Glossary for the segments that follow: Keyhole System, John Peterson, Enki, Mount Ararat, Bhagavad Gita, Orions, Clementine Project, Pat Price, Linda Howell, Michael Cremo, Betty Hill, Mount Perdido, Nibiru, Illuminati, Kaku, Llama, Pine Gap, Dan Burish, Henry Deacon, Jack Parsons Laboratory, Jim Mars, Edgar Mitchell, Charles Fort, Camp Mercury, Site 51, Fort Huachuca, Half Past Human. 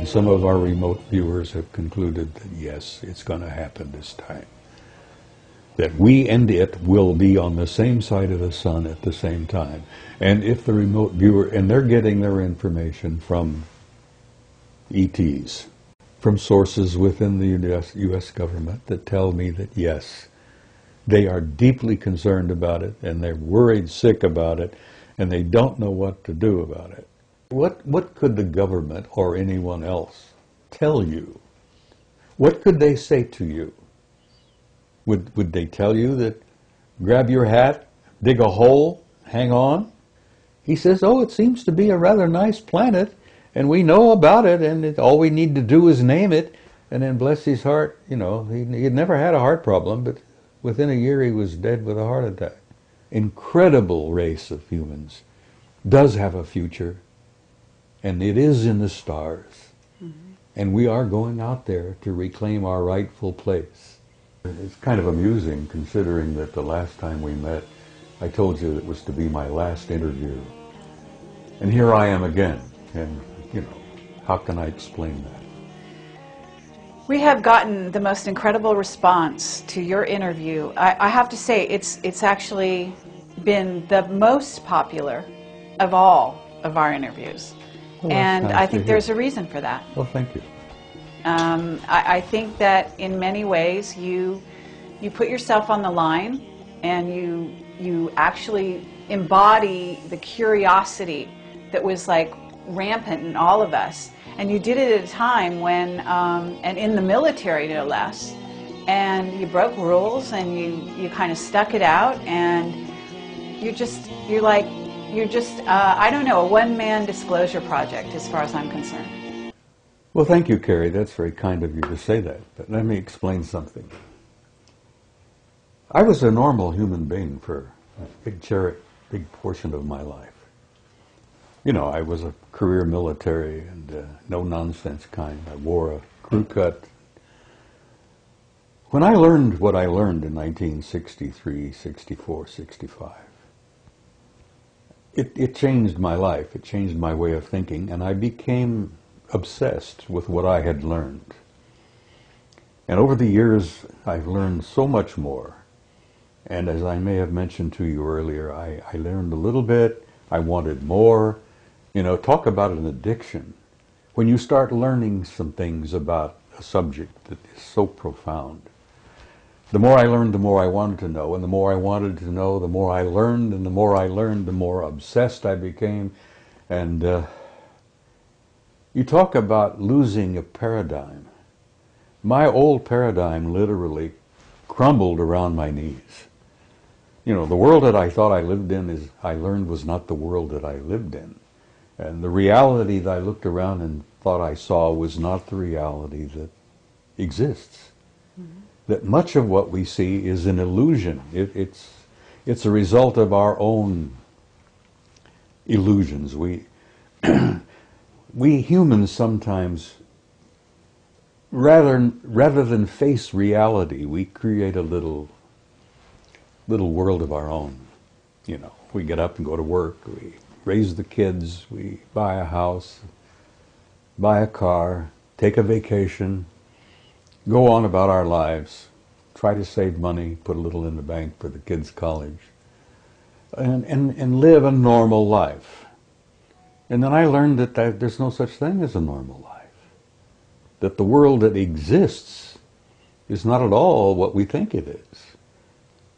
And some of our remote viewers have concluded that yes, it's going to happen this time. That we and it will be on the same side of the sun at the same time. And if the remote viewer, and they're getting their information from ETs, from sources within the US government that tell me that yes, they are deeply concerned about it, and they're worried sick about it, and they don't know what to do about it. What could the government or anyone else tell you? What could they say to you? Would they tell you that grab your hat, dig a hole, hang on? He says, oh, it seems to be a rather nice planet, and we know about it, and all we need to do is name it. And then bless his heart, you know, he had never had a heart problem, but within a year he was dead with a heart attack. Incredible race of humans does have a future, and it is in the stars. Mm-hmm. And we are going out there to reclaim our rightful place. It's kind of amusing considering that the last time we met, I told you it was to be my last interview. And here I am again. And, you know, how can I explain that? We have gotten the most incredible response to your interview. I have to say, it's actually been the most popular of all of our interviews. Well, and I think there's a reason for that. Well, thank you. I think that in many ways you put yourself on the line, and you actually embody the curiosity that was like rampant in all of us, and you did it at a time when and in the military, no less, and you broke rules, and you kind of stuck it out, and you're just I don't know, a one-man disclosure project as far as I'm concerned. Well, thank you, Carrie. That's very kind of you to say that, but let me explain something. I was a normal human being for a big portion of my life. You know, I was a career military and no-nonsense kind. I wore a crew cut. When I learned what I learned in 1963, 64, 65, it changed my life. It changed my way of thinking, and I became obsessed with what I had learned. And over the years, I've learned so much more. And as I may have mentioned to you earlier, I learned a little bit. I wanted more. You know, talk about an addiction. When you start learning some things about a subject that is so profound, the more I learned, the more I wanted to know. And the more I wanted to know, the more I learned. And the more I learned, the more obsessed I became. And you talk about losing a paradigm. My old paradigm literally crumbled around my knees. You know, the world that I thought I lived in, is I learned, was not the world that I lived in. And the reality that I looked around and thought I saw was not the reality that exists. Mm-hmm. That much of what we see is an illusion. It's a result of our own illusions. We humans sometimes, rather than face reality, we create a little world of our own. You know, we get up and go to work, we raise the kids, we buy a house, buy a car, take a vacation, go on about our lives, try to save money, put a little in the bank for the kids' college, and live a normal life. And then I learned that there's no such thing as a normal life. That the world that exists is not at all what we think it is.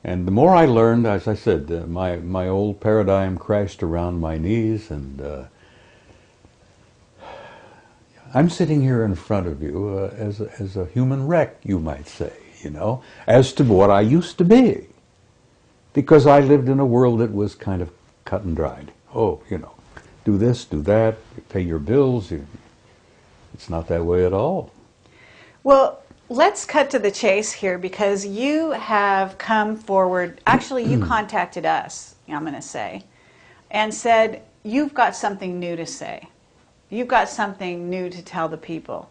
And the more I learned, as I said, my old paradigm crashed around my knees, and I'm sitting here in front of you as a human wreck, you might say, you know, as to what I used to be. Because I lived in a world that was kind of cut and dried. Oh, you know. Do this, do that, you pay your bills. It's not that way at all. Well, let's cut to the chase here, because you have come forward. Actually, you contacted us, I'm going to say, and said, you've got something new to say. You've got something new to tell the people.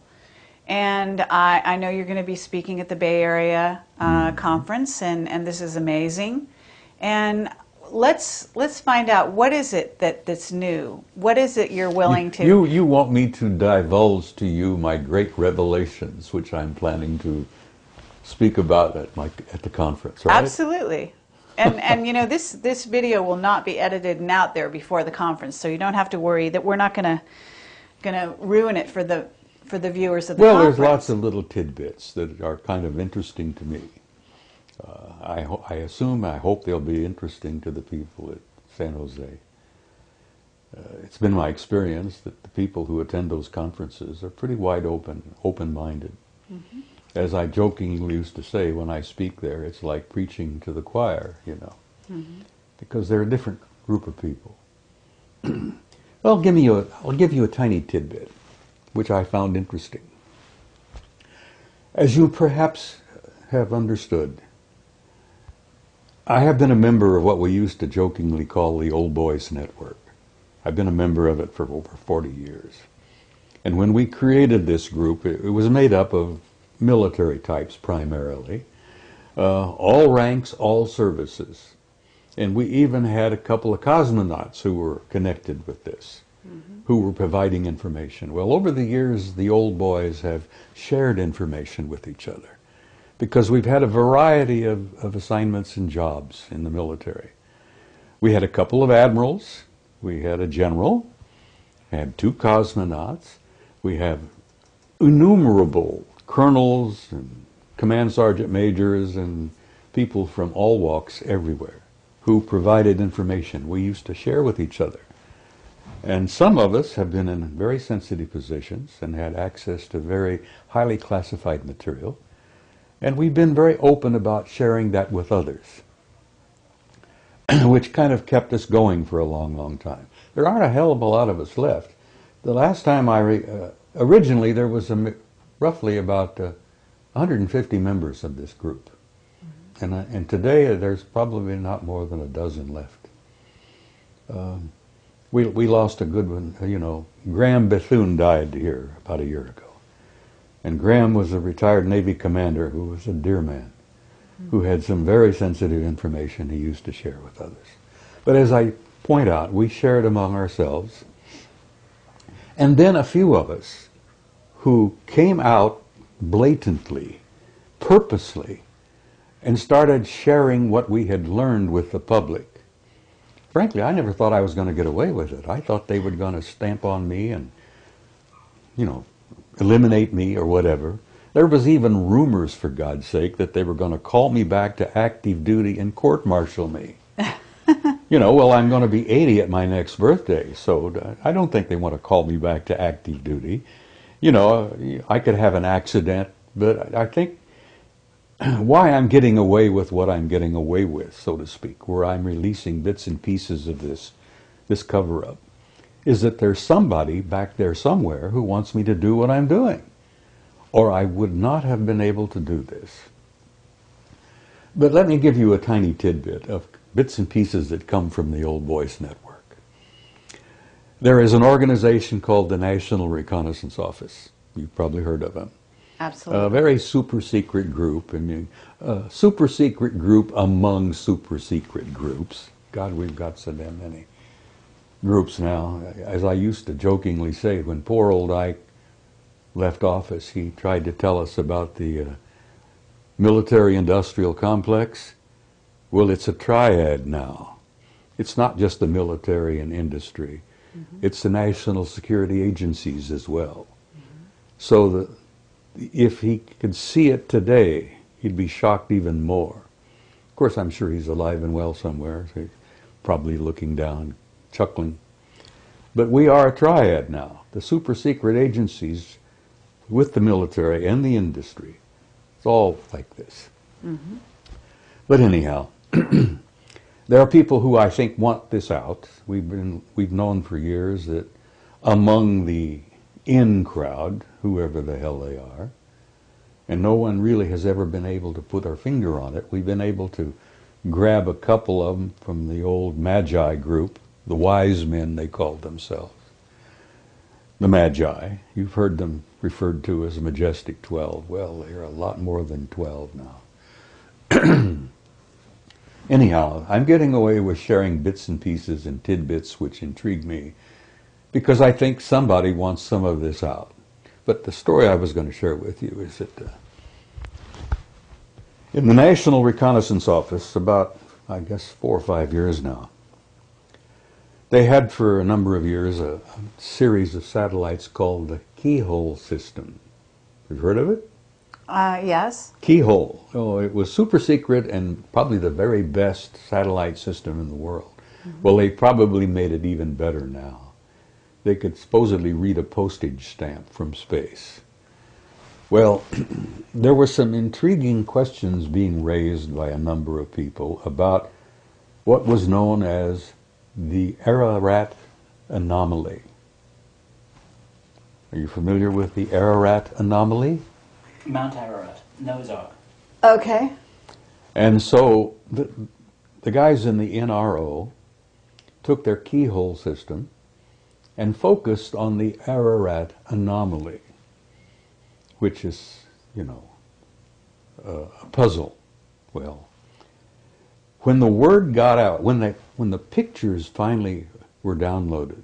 And I know you're going to be speaking at the Bay Area conference, and this is amazing. And let's find out, what is it that's new? What is it you're willing to... You want me to divulge to you my great revelations, which I'm planning to speak about at the conference, right? Absolutely. And you know, this video will not be edited and out there before the conference, so you don't have to worry that we're not gonna ruin it for the viewers of the conference. Well, there's lots of little tidbits that are kind of interesting to me. I hope they'll be interesting to the people at San Jose. It's been my experience that the people who attend those conferences are pretty wide open, open-minded. Mm-hmm. As I jokingly used to say when I speak there, it's like preaching to the choir, you know, mm-hmm. because they're a different group of people. I'll give you a tiny tidbit, which I found interesting. As you perhaps have understood, I have been a member of what we used to jokingly call the Old Boys Network. I've been a member of it for over 40 years. And when we created this group, it was made up of military types primarily, all ranks, all services. And we even had a couple of cosmonauts who were connected with this, mm-hmm. who were providing information. Well, over the years, the Old Boys have shared information with each other, because we've had a variety of assignments and jobs in the military. We had a couple of admirals, we had a general, we had two cosmonauts, we have innumerable colonels and command sergeant majors and people from all walks everywhere who provided information we used to share with each other. And some of us have been in very sensitive positions and had access to very highly classified material. And we've been very open about sharing that with others, which kind of kept us going for a long, long time. There aren't a hell of a lot of us left. The last time originally there was roughly about 150 members of this group. Mm-hmm. And today there's probably not more than a dozen left. We lost a good one, you know. Graham Bethune died here about a year ago. And Graham was a retired Navy commander who was a dear man, who had some very sensitive information he used to share with others. But as I point out, we shared among ourselves. And then a few of us who came out blatantly, purposely, and started sharing what we had learned with the public. Frankly, I never thought I was going to get away with it. I thought they were going to stamp on me and, you know, eliminate me or whatever. There was even rumors, for God's sake, that they were going to call me back to active duty and court-martial me. You know, well, I'm going to be 80 at my next birthday, so I don't think they want to call me back to active duty. You know, I could have an accident, but I think why I'm getting away with what I'm getting away with, so to speak, where I'm releasing bits and pieces of this cover-up, is that there's somebody back there somewhere who wants me to do what I'm doing, or I would not have been able to do this. But let me give you a tiny tidbit of bits and pieces that come from the Old Boys Network. There is an organization called the National Reconnaissance Office. You've probably heard of them. Absolutely. A very super secret group. I mean, a super secret group among super secret groups. God, we've got so damn many groups now. As I used to jokingly say, when poor old Ike left office, he tried to tell us about the military-industrial complex. Well, it's a triad now. It's not just the military and industry. Mm-hmm. It's the national security agencies as well. Mm-hmm. So if he could see it today, he'd be shocked even more. Of course, I'm sure he's alive and well somewhere, so probably looking down, chuckling. But we are a triad now. The super secret agencies with the military and the industry. It's all like this. Mm-hmm. But anyhow, there are people who I think want this out. We've known for years that among the in crowd, whoever the hell they are, and no one really has ever been able to put our finger on it. We've been able to grab a couple of them from the old Magi group, the wise men, they called themselves. The Magi, you've heard them referred to as Majestic 12. Well, they are a lot more than 12 now. Anyhow, I'm getting away with sharing bits and pieces and tidbits which intrigue me, because I think somebody wants some of this out. But the story I was going to share with you is that in the National Reconnaissance Office, about, I guess, 4 or 5 years now, they had for a number of years a series of satellites called the Keyhole System. You've heard of it? Yes. Keyhole. Oh, it was super secret and probably the very best satellite system in the world. Mm-hmm. Well, they probably made it even better now. They could supposedly read a postage stamp from space. Well, there were some intriguing questions being raised by a number of people about what was known as the Ararat anomaly. Are you familiar with the Ararat anomaly? Mount Ararat, Noah's Ark. Okay. And so the guys in the NRO took their Keyhole System and focused on the Ararat anomaly, which is, you know, a puzzle. Well, when the word got out, when the pictures finally were downloaded,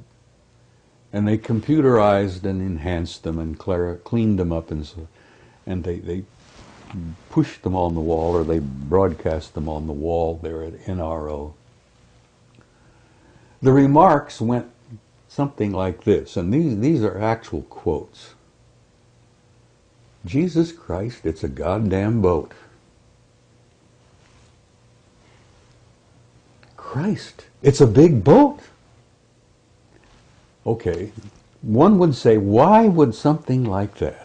and they computerized and enhanced them and cleaned them up, and so, and they pushed them on the wall, or they broadcast them on the wall there at NRO, the remarks went something like this, and these are actual quotes. "Jesus Christ, it's a goddamn boat." "Christ, it's a big boat." Okay, one would say, why would something like that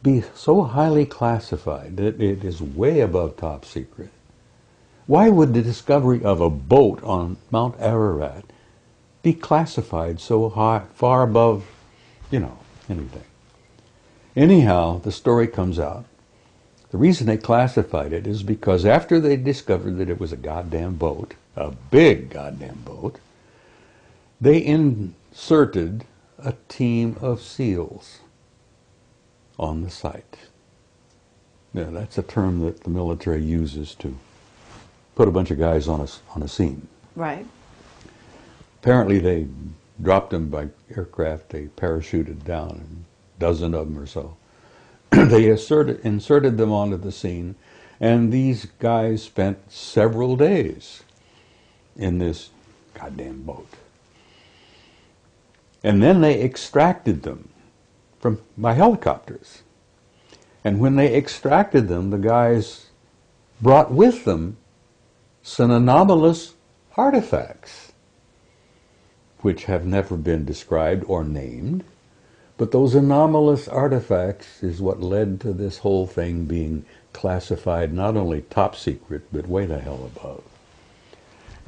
be so highly classified that it is way above top secret? Why would the discovery of a boat on Mount Ararat be classified so high, far above, you know, anything? Anyhow, the story comes out. The reason they classified it is because after they discovered that it was a goddamn boat, a big goddamn boat, they inserted a team of SEALs on the site. Now, that's a term that the military uses to put a bunch of guys on a scene. Right. Apparently, they dropped them by aircraft. They parachuted down, a dozen of them or so. They inserted them onto the scene, and these guys spent several days in this goddamn boat. And then they extracted them by helicopters. And when they extracted them, the guys brought with them some anomalous artifacts, which have never been described or named. But those anomalous artifacts is what led to this whole thing being classified not only top secret, but way the hell above.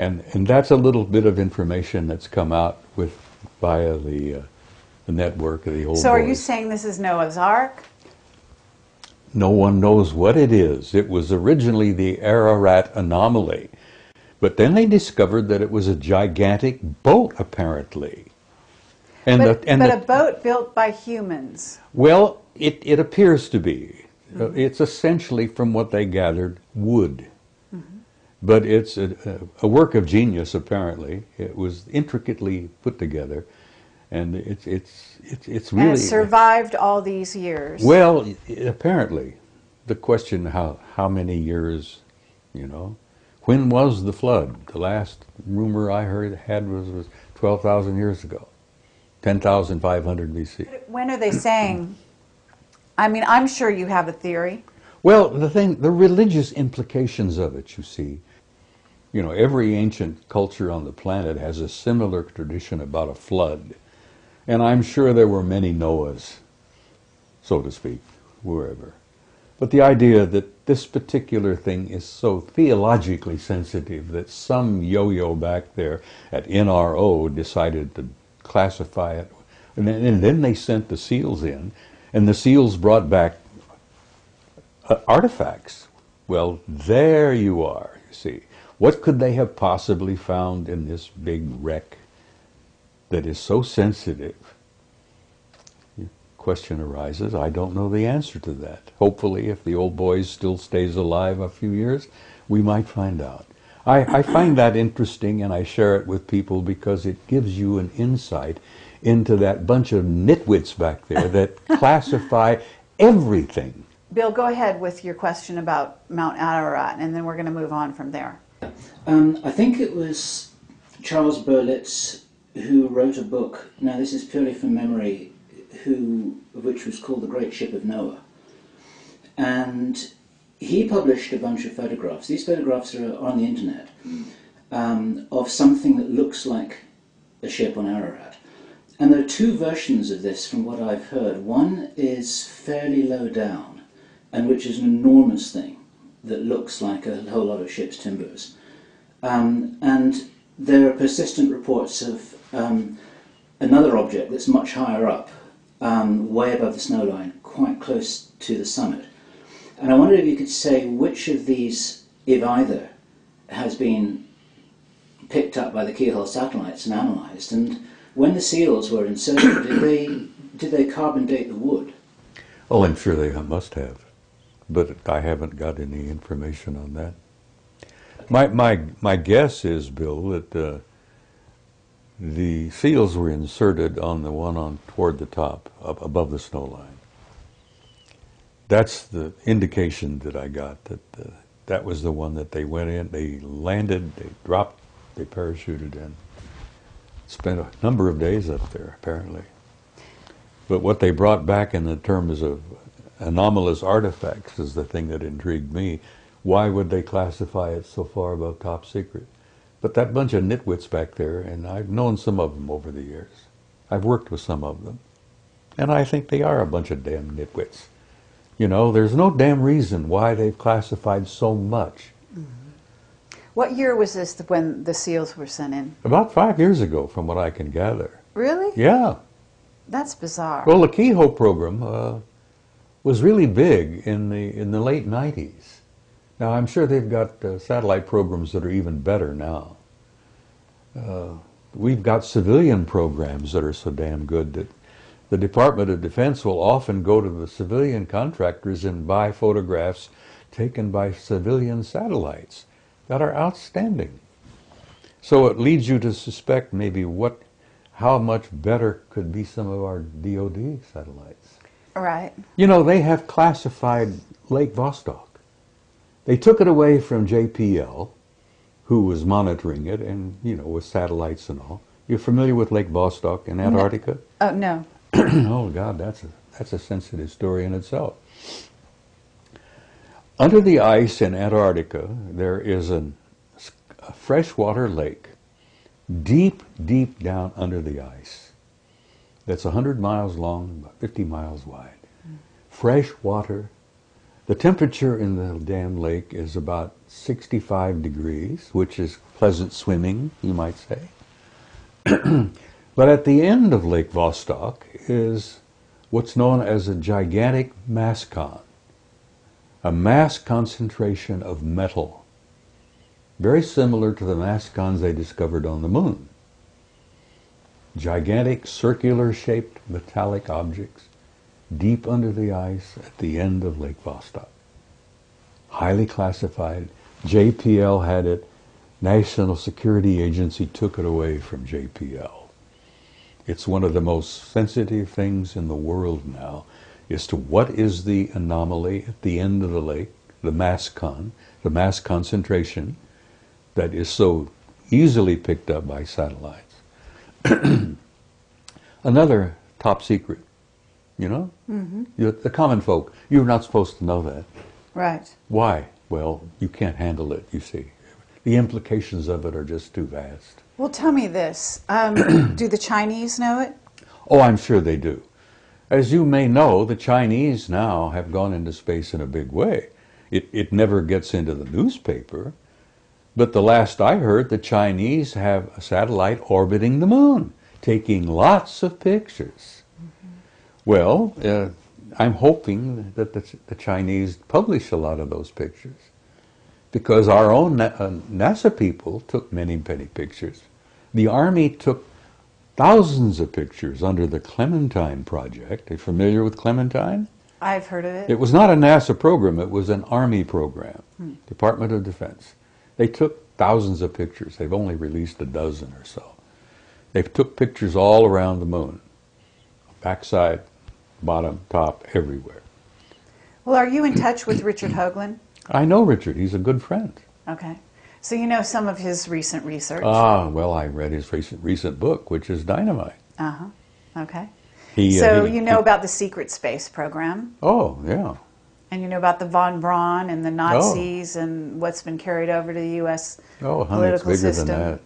And that's a little bit of information that's come out with via the network of the Old Boys. So are you saying this is Noah's Ark? No one knows what it is. It was originally the Ararat anomaly. But then they discovered that it was a gigantic boat, apparently. But a boat built by humans. Well, it appears to be. Mm-hmm. It's essentially, from what they gathered, wood. Mm-hmm. But it's a work of genius, apparently. It was intricately put together, and it's really... And it survived all these years. Well, apparently. The question, how many years, you know? When was the flood? The last rumor I had was 12,000 years ago. 10,500 BC. When are they saying? I mean, I'm sure you have a theory. Well, the religious implications of it, you see. You know, every ancient culture on the planet has a similar tradition about a flood. And I'm sure there were many Noahs, so to speak, wherever. But the idea that this particular thing is so theologically sensitive that some yo-yo back there at NRO decided to classify it, and then they sent the SEALs in, and the SEALs brought back artifacts. Well, there you are, you see. What could they have possibly found in this big wreck that is so sensitive? question arises, I don't know the answer to that. Hopefully, if the old boy still stays alive a few years, we might find out. I find that interesting, and I share it with people because it gives you an insight into that bunch of nitwits back there that classify everything. Bill, go ahead with your question about Mount Ararat, and then we're going to move on from there. I think it was Charles Berlitz who wrote a book, now this is purely from memory, which was called The Great Ship of Noah. And he published a bunch of photographs. These photographs are on the internet of something that looks like a ship on Ararat. And there are two versions of this from what I've heard. One is fairly low down, and which is an enormous thing that looks like a whole lot of ship's timbers. And there are persistent reports of another object that's much higher up, way above the snow line, quite close to the summit. And I wondered if you could say which of these, if either, has been picked up by the Keyhole satellites and analysed. And when the seals were inserted, did they carbon date the wood? Oh, I'm sure they must have, but I haven't got any information on that. Okay. My guess is, Bill, that the seals were inserted on the one on toward the top, up above the snow line. That's the indication that I got, that that was the one that they went in, they landed, they dropped, they parachuted in. Spent a number of days up there, apparently. But what they brought back in the terms of anomalous artifacts is the thing that intrigued me. Why would they classify it so far above top secret? But that bunch of nitwits back there, and I've known some of them over the years. I've worked with some of them. And I think they are a bunch of damn nitwits. You know, there's no damn reason why they've classified so much. Mm-hmm. What year was this when the seals were sent in? About 5 years ago, from what I can gather. Really? Yeah. That's bizarre. Well, the Keyhole program was really big in the late 90s. Now, I'm sure they've got satellite programs that are even better now. We've got civilian programs that are so damn good that the Department of Defense will often go to the civilian contractors and buy photographs taken by civilian satellites that are outstanding. So it leads you to suspect maybe how much better could be some of our DOD satellites. Right. You know, they have classified Lake Vostok. They took it away from JPL, who was monitoring it, and, you know, with satellites and all. You're familiar with Lake Vostok in Antarctica? No. Oh, no. Oh, God, that's a sensitive story in itself. Under the ice in Antarctica, there is a freshwater lake deep, deep down under the ice that's 100 miles long, about 50 miles wide. Fresh water. The temperature in the damn lake is about 65 degrees, which is pleasant swimming, you might say. But at the end of Lake Vostok is what's known as a gigantic mascon, a mass concentration of metal, very similar to the mascons they discovered on the moon. Gigantic circular-shaped metallic objects deep under the ice at the end of Lake Vostok. Highly classified. JPL had it. National Security Agency took it away from JPL. It's one of the most sensitive things in the world now as to what is the anomaly at the end of the lake, the mass concentration that is so easily picked up by satellites. Another top secret. You know? Mm-hmm. The common folk, you're not supposed to know that. Right. Why? Well, you can't handle it, you see. The implications of it are just too vast. Well, tell me this. Do the Chinese know it? Oh, I'm sure they do. As you may know, the Chinese now have gone into space in a big way. It never gets into the newspaper, but the last I heard, the Chinese have a satellite orbiting the moon, taking lots of pictures. Well, I'm hoping that the Chinese publish a lot of those pictures, because our own NASA people took many, many pictures. The Army took thousands of pictures under the Clementine Project. Are you familiar with Clementine? I've heard of it. It was not a NASA program, it was an Army program, Department of Defense. They took thousands of pictures. They've only released a dozen or so. They took pictures all around the moon, backside, bottom, top, everywhere. Well, are you in touch with Richard Hoagland? I know Richard. He's a good friend. Okay. So you know some of his recent research. Ah, well, I read his recent book, which is Dynamite. Uh-huh. Okay. So you know about the secret space program. Oh, yeah. And you know about the von Braun and the Nazis and what's been carried over to the U.S. Political system. Bigger than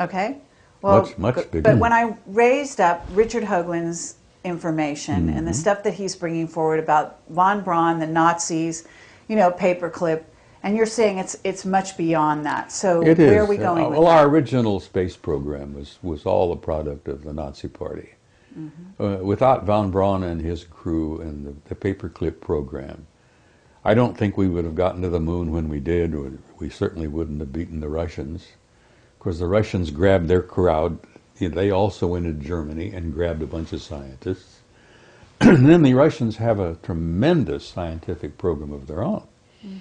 that. Okay. Well, much bigger. But when I raised up Richard Hoagland's information and the stuff that he's bringing forward about von Braun, the Nazis, you know, Paperclip, and you're saying it's much beyond that. So where are we going with that? Well, our original space program was all a product of the Nazi Party. Without von Braun and his crew and the Paperclip program, I don't think we would have gotten to the moon when we did. Or we certainly wouldn't have beaten the Russians. Of course, the Russians grabbed their crowd. They also went into Germany and grabbed a bunch of scientists. And then the Russians have a tremendous scientific program of their own. You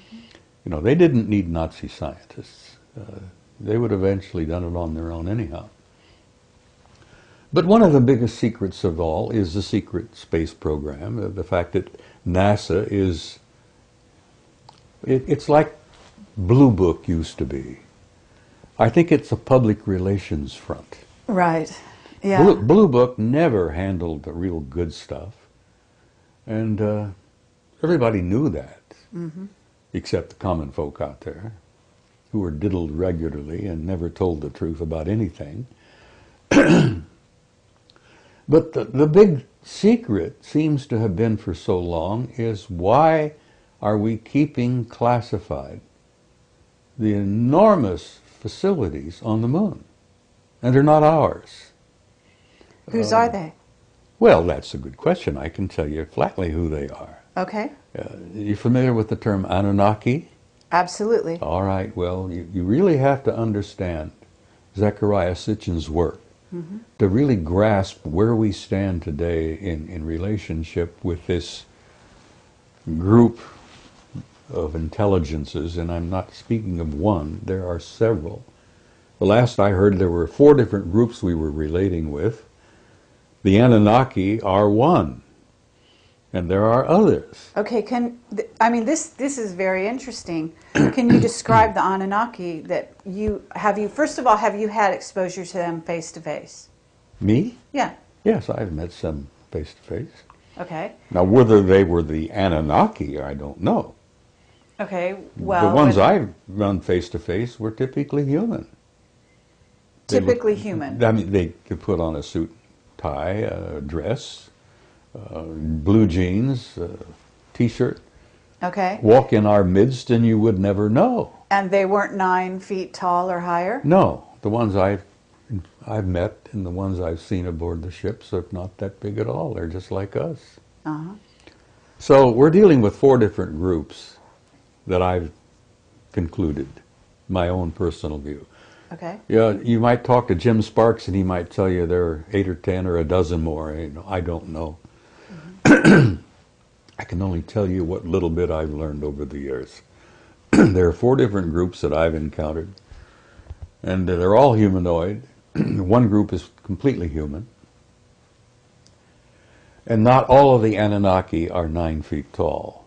know, they didn't need Nazi scientists. They would eventually done it on their own anyhow. But one of the biggest secrets of all is the secret space program, the fact that NASA is, it's like Blue Book used to be. I think it's a public relations front. Right, yeah. Blue Book never handled the real good stuff, and everybody knew that, except the common folk out there who were diddled regularly and never told the truth about anything. But the big secret seems to have been for so long is why are we keeping classified the enormous facilities on the moon? And they're not ours. Whose are they? Well, that's a good question. I can tell you flatly who they are. Okay. You familiar with the term Anunnaki? Absolutely. All right. Well, you really have to understand Zecharia Sitchin's work. To really grasp where we stand today in relationship with this group of intelligences, and I'm not speaking of one, there are several. The last I heard there were 4 different groups we were relating with. The Anunnaki are one, and there are others. Okay, this is very interesting. Can you describe the Anunnaki that first of all, have you had exposure to them face to face? Me? Yeah. Yes, I've met some face to face. Okay. Now, whether they were the Anunnaki, I don't know. Okay, well... The ones I've run face to face were typically human. Typically human. I mean, they could put on a suit, tie, a dress, blue jeans, t-shirt. Okay. Walk in our midst and you would never know. And they weren't 9 feet tall or higher? No. The ones I've met and the ones I've seen aboard the ships are not that big at all. They're just like us. Uh-huh. So we're dealing with 4 different groups that I've concluded, my own personal view. Okay. Yeah, you might talk to Jim Sparks and he might tell you there are 8 or 10 or a dozen more. You know, I don't know. Mm-hmm. I can only tell you what little bit I've learned over the years. There are 4 different groups that I've encountered, and they're all humanoid. One group is completely human, and not all of the Anunnaki are 9 feet tall.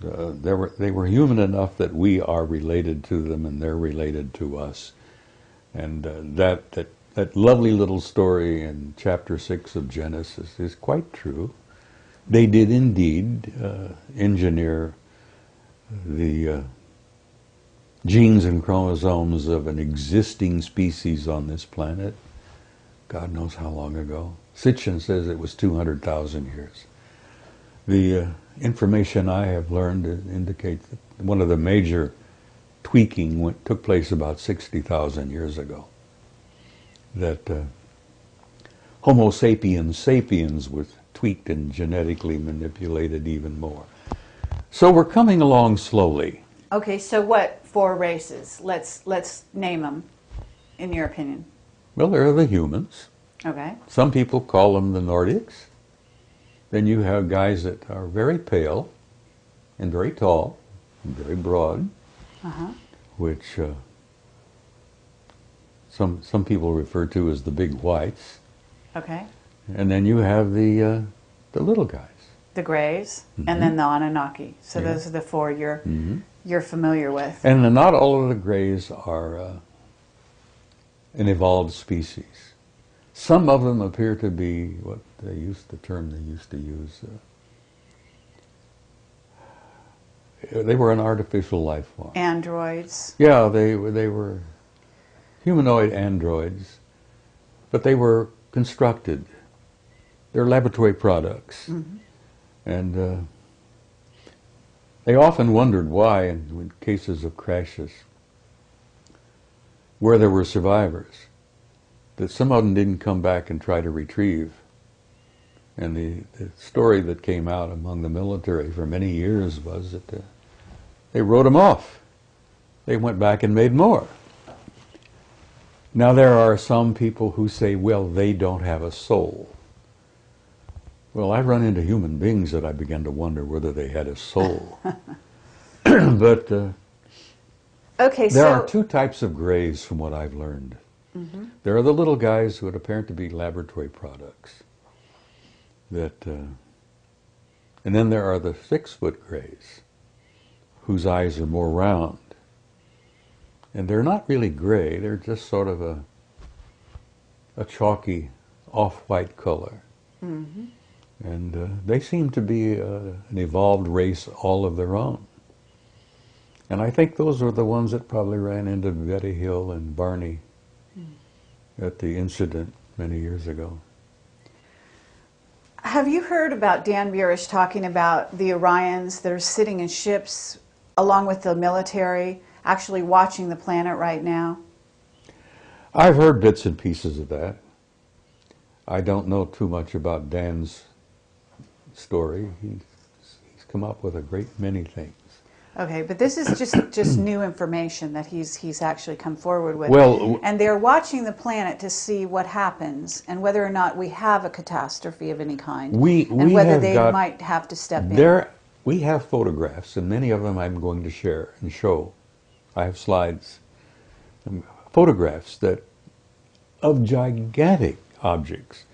They were human enough that we are related to them, and they're related to us. And that lovely little story in Chapter 6 of Genesis is quite true. They did indeed engineer the genes and chromosomes of an existing species on this planet. God knows how long ago. Sitchin says it was 200,000 years. The information I have learned indicates that one of the major tweaking took place about 60,000 years ago. That Homo sapiens sapiens was tweaked and genetically manipulated even more. So we're coming along slowly. Okay, so what 4 races? Let's name them, in your opinion. Well, there are the humans. Okay. Some people call them the Nordics. Then you have guys that are very pale and very tall and very broad, which some people refer to as the big whites. Okay. And then you have the little guys. The grays, and then the Anunnaki. So those are the four you're familiar with. And not all of the grays are an evolved species. Some of them appear to be what they used the term they used to use. They were an artificial life form. Androids. Yeah, they were humanoid androids, but they were constructed. They're laboratory products. And they often wondered why, in cases of crashes, where there were survivors, that some of them didn't come back and try to retrieve. And the story that came out among the military for many years was that they wrote them off. They went back and made more. Now there are some people who say, well, they don't have a soul. Well, I've run into human beings that I began to wonder whether they had a soul. But there are two types of grays from what I've learned. There are the little guys who would appear to be laboratory products. And then there are the 6-foot grays, whose eyes are more round. And they're not really gray, they're just sort of a chalky, off-white color. And they seem to be an evolved race all of their own. And I think those were the ones that probably ran into Betty Hill and Barney at the incident many years ago. Have you heard about Dan Burish talking about the Orions that are sitting in ships along with the military, actually watching the planet right now? I've heard bits and pieces of that. I don't know too much about Dan's story. He's come up with a great many things. Okay, but this is just new information that he's actually come forward with. Well, and they're watching the planet to see what happens and whether or not we have a catastrophe of any kind. And whether they might have to step in. We have photographs, and many of them I'm going to share and show. I have slides, photographs that of gigantic objects.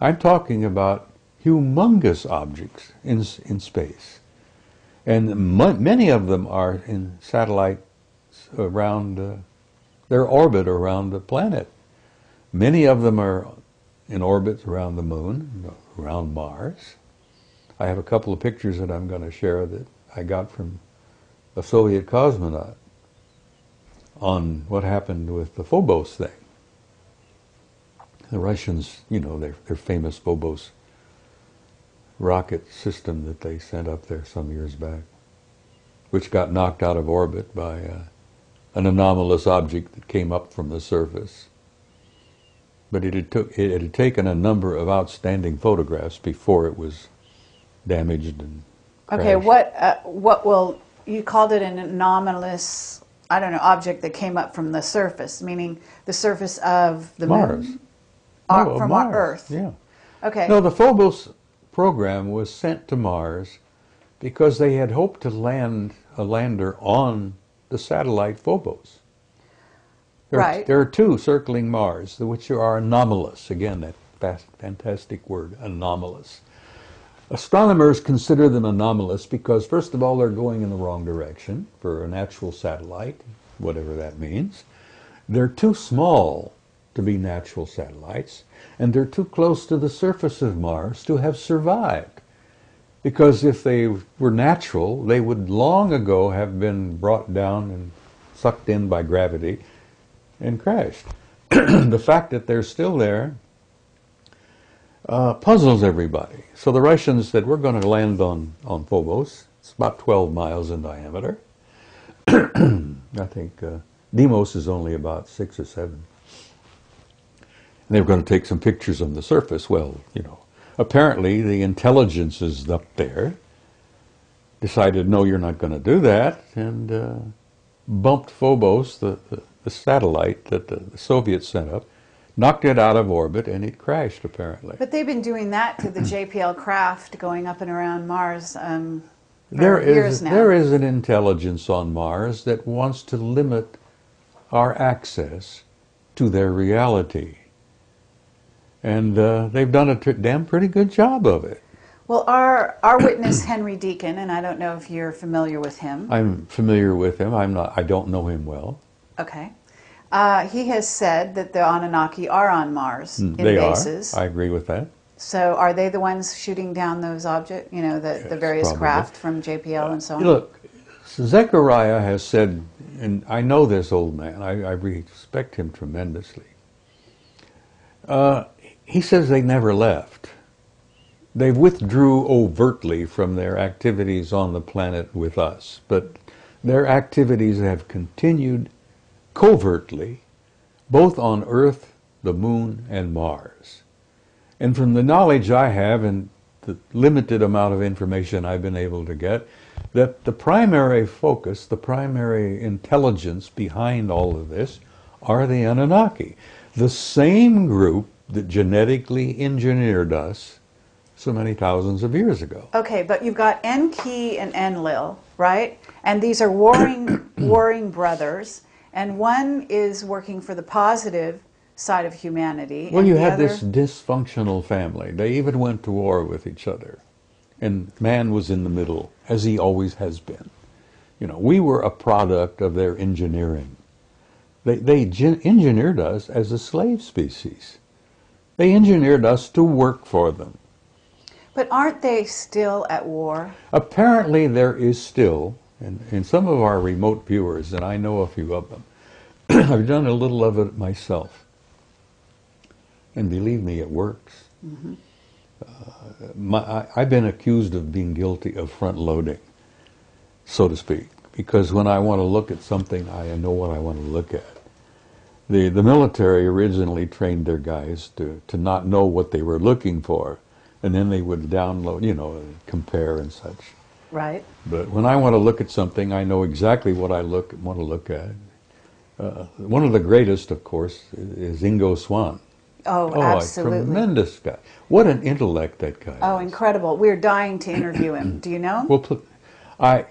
I'm talking about humongous objects in space. And many of them are in satellites around their orbit around the planet. Many of them are in orbits around the moon, around Mars. I have a couple of pictures that I'm going to share that I got from a Soviet cosmonaut on what happened with the Phobos thing. The Russians, you know, their famous Phobos rocket system that they sent up there some years back, which got knocked out of orbit by an anomalous object that came up from the surface. But it had taken a number of outstanding photographs before it was damaged and crashed. Okay, what will you called it an anomalous, I don't know, object that came up from the surface, meaning the surface of the moon? No, from Mars. Earth. Yeah. Okay. No, the Phobos program was sent to Mars because they had hoped to land a lander on the satellite Phobos. There are two circling Mars, which are anomalous. Again, that fantastic word, anomalous. Astronomers consider them anomalous because, first of all, they're going in the wrong direction for an actual satellite, whatever that means. They're too small to be natural satellites, and they're too close to the surface of Mars to have survived. Because if they were natural, they would long ago have been brought down and sucked in by gravity and crashed. The fact that they're still there puzzles everybody. So the Russians said, we're going to land on Phobos. It's about 12 miles in diameter. I think Deimos is only about 6 or 7. They were going to take some pictures on the surface. Well, you know, apparently the intelligences up there decided, no, you're not going to do that, and bumped Phobos, the satellite that the Soviets sent up, knocked it out of orbit, and it crashed, apparently. But they've been doing that to the JPL craft going up and around Mars for years now. There is an intelligence on Mars that wants to limit our access to their reality. And they've done a damn pretty good job of it. Well, our witness, Henry Deacon, and I don't know if you're familiar with him. I'm familiar with him. I don't know him well. Okay. He has said that the Anunnaki are on Mars in bases. They are. I agree with that. So are they the ones shooting down those objects, you know, the various probably. Craft from JPL and so on? Look, Zecharia has said, and I know this old man. I respect him tremendously. He says they never left. They withdrew overtly from their activities on the planet with us, but their activities have continued covertly, both on Earth, the Moon, and Mars. And from the knowledge I have and the limited amount of information I've been able to get, that the primary focus, the primary intelligence behind all of this are the Anunnaki, the same group that genetically engineered us so many thousands of years ago. Okay, but you've got Enki and Enlil, right? And these are warring brothers. And one is working for the positive side of humanity. Well, you had this dysfunctional family. They even went to war with each other. And man was in the middle, as he always has been. You know, we were a product of their engineering. They engineered us as a slave species. They engineered us to work for them. But aren't they still at war? Apparently there is still. And some of our remote viewers, and I know a few of them, I've done a little of it myself. And believe me, it works. Mm-hmm. I've been accused of being guilty of front-loading, so to speak, because when I want to look at something, I know what I want to look at. The military originally trained their guys to not know what they were looking for, and then they would download, you know, compare and such. Right. But when I want to look at something, I know exactly what I want to look at. One of the greatest, of course, is Ingo Swann. Oh, absolutely. A tremendous guy. What an intellect that guy is. Incredible. We're dying to interview him. Do you know? Well,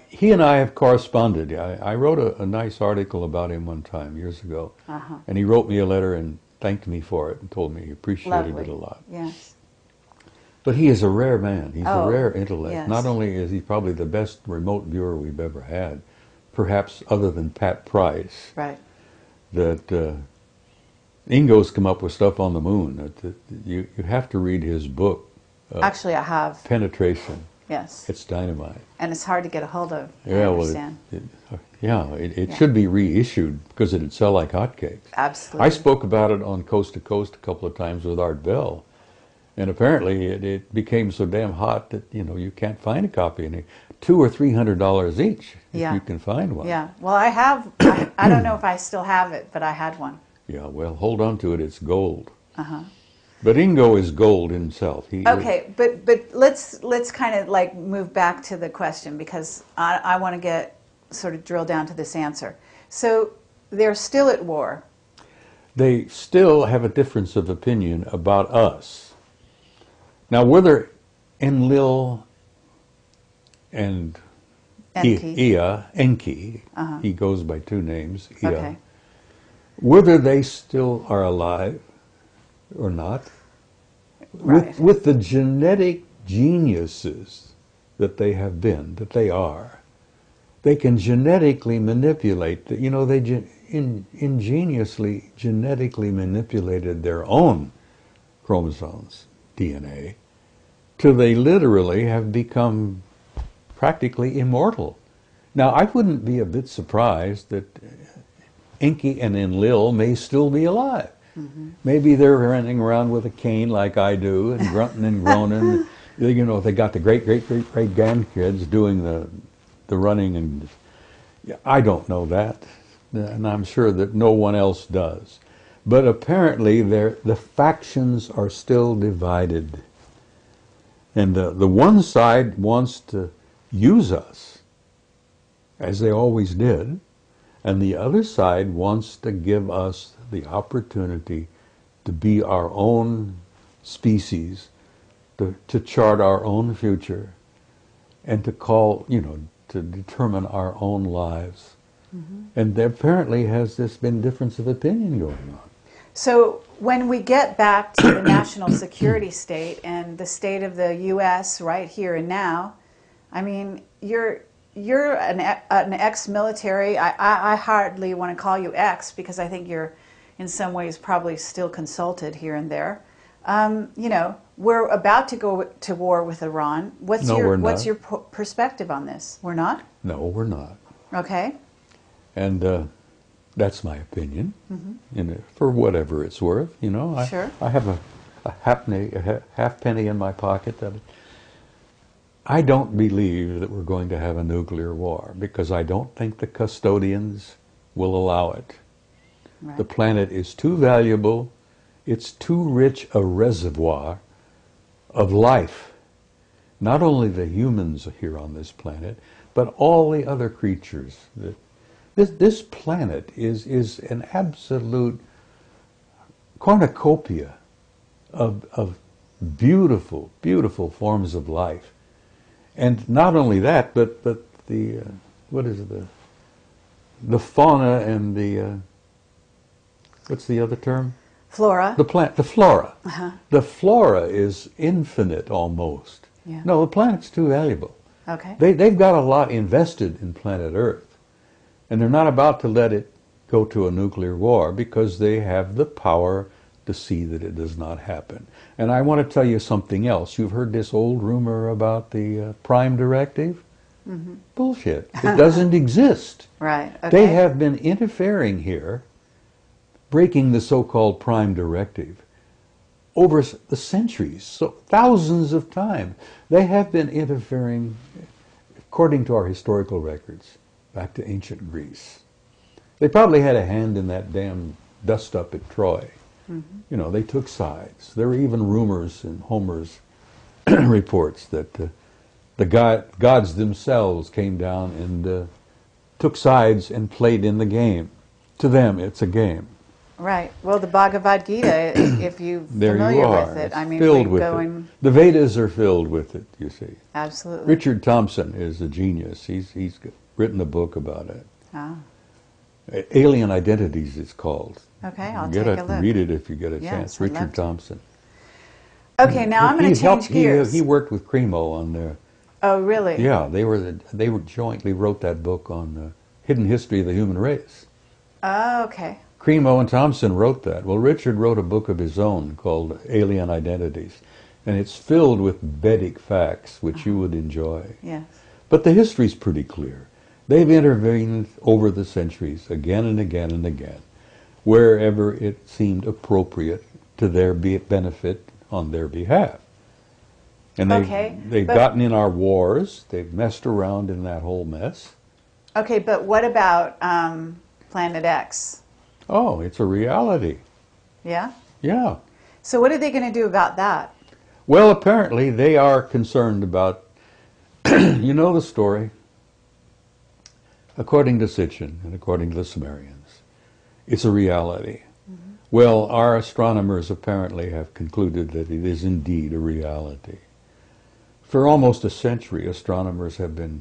he and I have corresponded. I wrote a nice article about him one time, years ago. Uh-huh. And he wrote me a letter and thanked me for it and told me he appreciated it a lot. Yes. But he is a rare man. He's a rare intellect. Yes. Not only is he probably the best remote viewer we've ever had, perhaps other than Pat Price, right? That Ingo's come up with stuff on the moon. You have to read his book. Actually, I have. Penetration. Yes. It's dynamite. And it's hard to get a hold of. Yeah, well, it should be reissued because it'd sell like hotcakes. Absolutely. I spoke about it on Coast to Coast a couple of times with Art Bell. And apparently it became so damn hot that, you know, you can't find a copy anymore. $200 or $300 each if you can find one. Yeah. Well, I have. I don't know if I still have it, but I had one. Yeah. Well, hold on to it. It's gold. Uh huh. But Ingo is gold himself. But let's kind of like move back to the question because I want to get sort of drill down to this answer. So they're still at war. They still have a difference of opinion about us. Now, whether Enlil and Enki, he goes by two names, whether they still are alive or not, right. with the genetic geniuses that they have been, that they are, they can genetically manipulate, you know, they ingeniously genetically manipulated their own chromosomes, DNA, till they literally have become practically immortal. Now, I wouldn't be a bit surprised that Enki and Enlil may still be alive. Mm-hmm. Maybe they're running around with a cane like I do and grunting and groaning. You know, they got the great grandkids doing the running, and I don't know that, and I'm sure that no one else does. But apparently, the factions are still divided. And the one side wants to use us, as they always did, and the other side wants to give us the opportunity to be our own species, to chart our own future, and to call, to determine our own lives. Mm-hmm. And there apparently has this been difference of opinion going on. So when we get back to the national security state and the state of the U.S. right here and now, I mean, you're an ex-military. I hardly want to call you ex because I think you're in some ways probably still consulted here and there. We're about to go to war with Iran. What's your perspective on this? We're not? No, we're not. Okay. And that's my opinion, for whatever it's worth, Sure. I have a halfpenny in my pocket. That I don't believe that we're going to have a nuclear war because I don't think the custodians will allow it. Right. The planet is too valuable. It's too rich a reservoir of life. Not only the humans here on this planet, but all the other creatures. This planet is an absolute cornucopia of beautiful, beautiful forms of life. And not only that, but the the fauna and the what's the other term? Flora. The flora. Uh-huh. The flora is infinite almost. Yeah. No, the planet's too valuable. Okay. They've got a lot invested in planet Earth, and they're not about to let it go to a nuclear war because they have the power to see that it does not happen. And I want to tell you something else. You've heard this old rumor about the Prime Directive. Mm-hmm. Bullshit. It doesn't exist. Right. Okay. They have been interfering here, breaking the so-called Prime Directive over the centuries, so thousands of times. They have been interfering, according to our historical records, back to ancient Greece. They probably had a hand in that damn dust-up at Troy. Mm-hmm. They took sides. There were even rumors in Homer's reports that the gods themselves came down and took sides and played in the game. To them, it's a game. Right. Well, the Bhagavad Gita, if you're familiar with it, I mean, we're going. The Vedas are filled with it, you see. Absolutely. Richard Thompson is a genius. He's written a book about it. Ah. Alien Identities, it's called. Okay, I'll take a look. Read it if you get a chance. Richard Thompson. Okay, now I'm going to change gears. He worked with Cremo on there. Oh, really? Yeah, they jointly wrote that book on Hidden History of the Human Race. Oh, okay. Cremo and Thompson wrote that. Well, Richard wrote a book of his own called Alien Identities, and it's filled with Vedic facts, which you would enjoy. Yes. But the history's pretty clear. They've intervened over the centuries again and again and again, wherever it seemed appropriate to their benefit on their behalf. And they've gotten in our wars. They've messed around in that whole mess. Okay, but what about Planet X? Oh, it's a reality. Yeah? Yeah. So what are they going to do about that? Well, apparently they are concerned about, you know the story. According to Sitchin and according to the Sumerians, it's a reality. Mm-hmm. Well, our astronomers apparently have concluded that it is indeed a reality. For almost a century, astronomers have been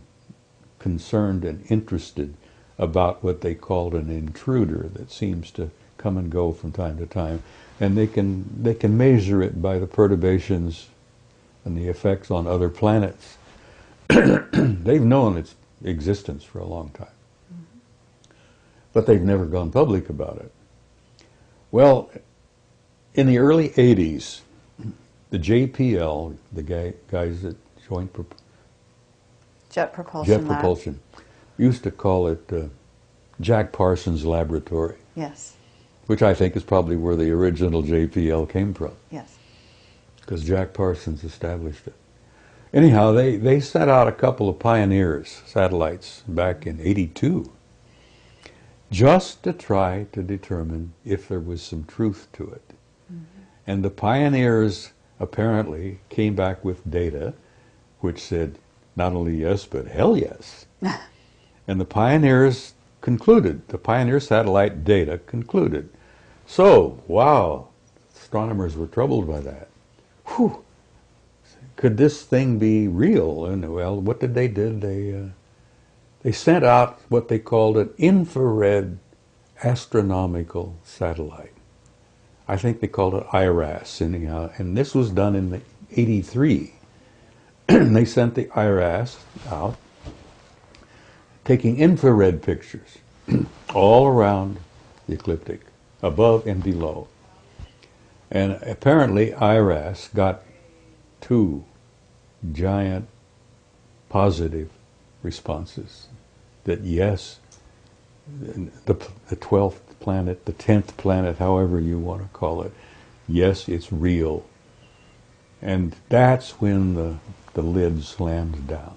concerned and interested about what they called an intruder that seems to come and go from time to time, and they can measure it by the perturbations and the effects on other planets. They've known its existence for a long time, but they've never gone public about it. Well, in the early 80s, the JPL, the guys at Joint Jet Propulsion. Used to call it Jack Parsons Laboratory. Yes. Which I think is probably where the original JPL came from. Yes. Because Jack Parsons established it. Anyhow, they sent out a couple of pioneers, satellites, back in 82, just to try to determine if there was some truth to it. Mm-hmm. And the pioneers apparently came back with data which said not only yes, but hell yes. And the pioneers concluded, the pioneer satellite data concluded. So, wow, astronomers were troubled by that. Whew! Could this thing be real? And well, what did? They sent out what they called an infrared astronomical satellite. I think they called it IRAS, anyhow, and this was done in the 83. They sent the IRAS out, taking infrared pictures all around the ecliptic, above and below. And apparently IRAS got two giant positive responses that yes, the 12th planet, the 10th planet, however you want to call it, yes, it's real. And that's when the lid slams down.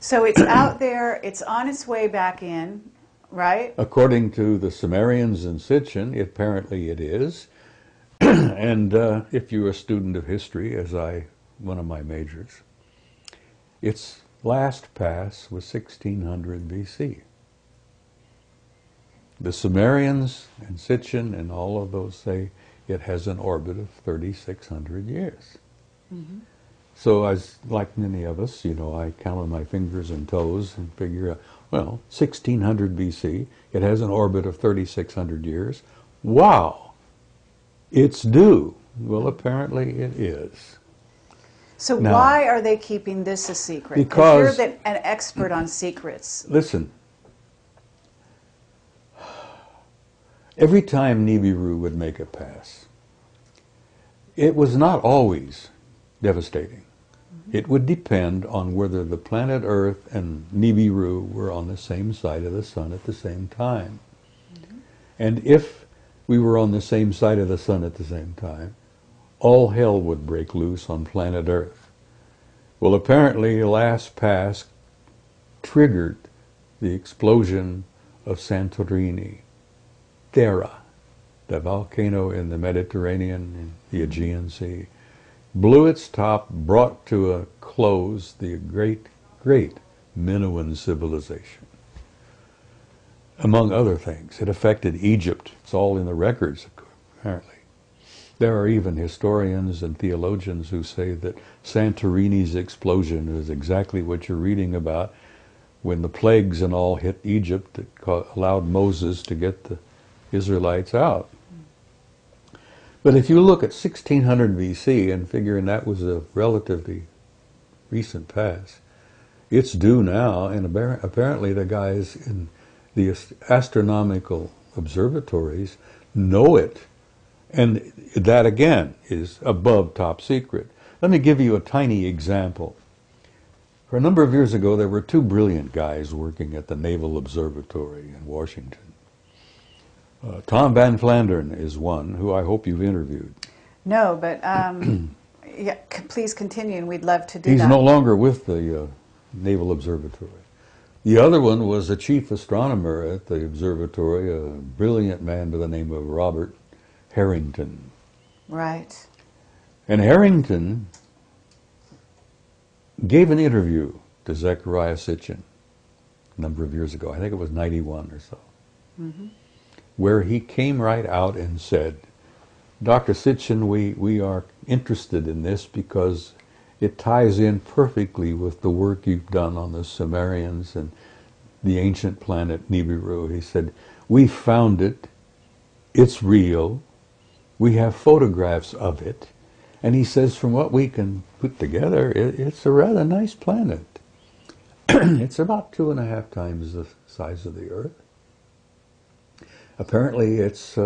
So it's out there, it's on its way back in, right? According to the Sumerians in Sitchin, apparently it is. And if you're a student of history, as one of my majors, its last pass was 1600 BC. The Sumerians and Sitchin and all of those say it has an orbit of 3,600 years. Mm-hmm. So as like many of us, you know, I count on my fingers and toes and figure out, well, 1600 BC, it has an orbit of 3,600 years. Wow! It's due. Well, apparently it is. So now, why are they keeping this a secret? Because you're an expert on secrets. Listen. Every time Nibiru would make a pass, it was not always devastating. Mm-hmm. It would depend on whether the planet Earth and Nibiru were on the same side of the sun at the same time. Mm-hmm. And if we were on the same side of the sun at the same time, all hell would break loose on planet Earth. Well, apparently the last pass triggered the explosion of Santorini. Thera, the volcano in the Mediterranean, in the Aegean Sea, blew its top, brought to a close the great, great Minoan civilization. Among other things, it affected Egypt. It's all in the records, apparently. There are even historians and theologians who say that Santorini's explosion is exactly what you're reading about when the plagues and all hit Egypt. It allowed Moses to get the Israelites out. But if you look at 1600 BC and figuring that was a relatively recent past, it's due now, and apparently the guys in the astronomical observatories know it, and that again is above top secret. Let me give you a tiny example. For a number of years ago, there were two brilliant guys working at the Naval Observatory in Washington. Tom Van Flandern is one who I hope you've interviewed. No, but yeah, please continue, and we'd love to do that. He's no longer with the Naval Observatory. The other one was the chief astronomer at the observatory, a brilliant man by the name of Robert Harrington. Right. And Harrington gave an interview to Zecharia Sitchin a number of years ago. I think it was 91 or so. Mm-hmm. Where he came right out and said, Dr. Sitchin, we are interested in this because it ties in perfectly with the work you've done on the Sumerians and the ancient planet Nibiru. He said, we found it, it's real, we have photographs of it, and he says from what we can put together, it's a rather nice planet. It's about 2.5 times the size of the Earth. Apparently it's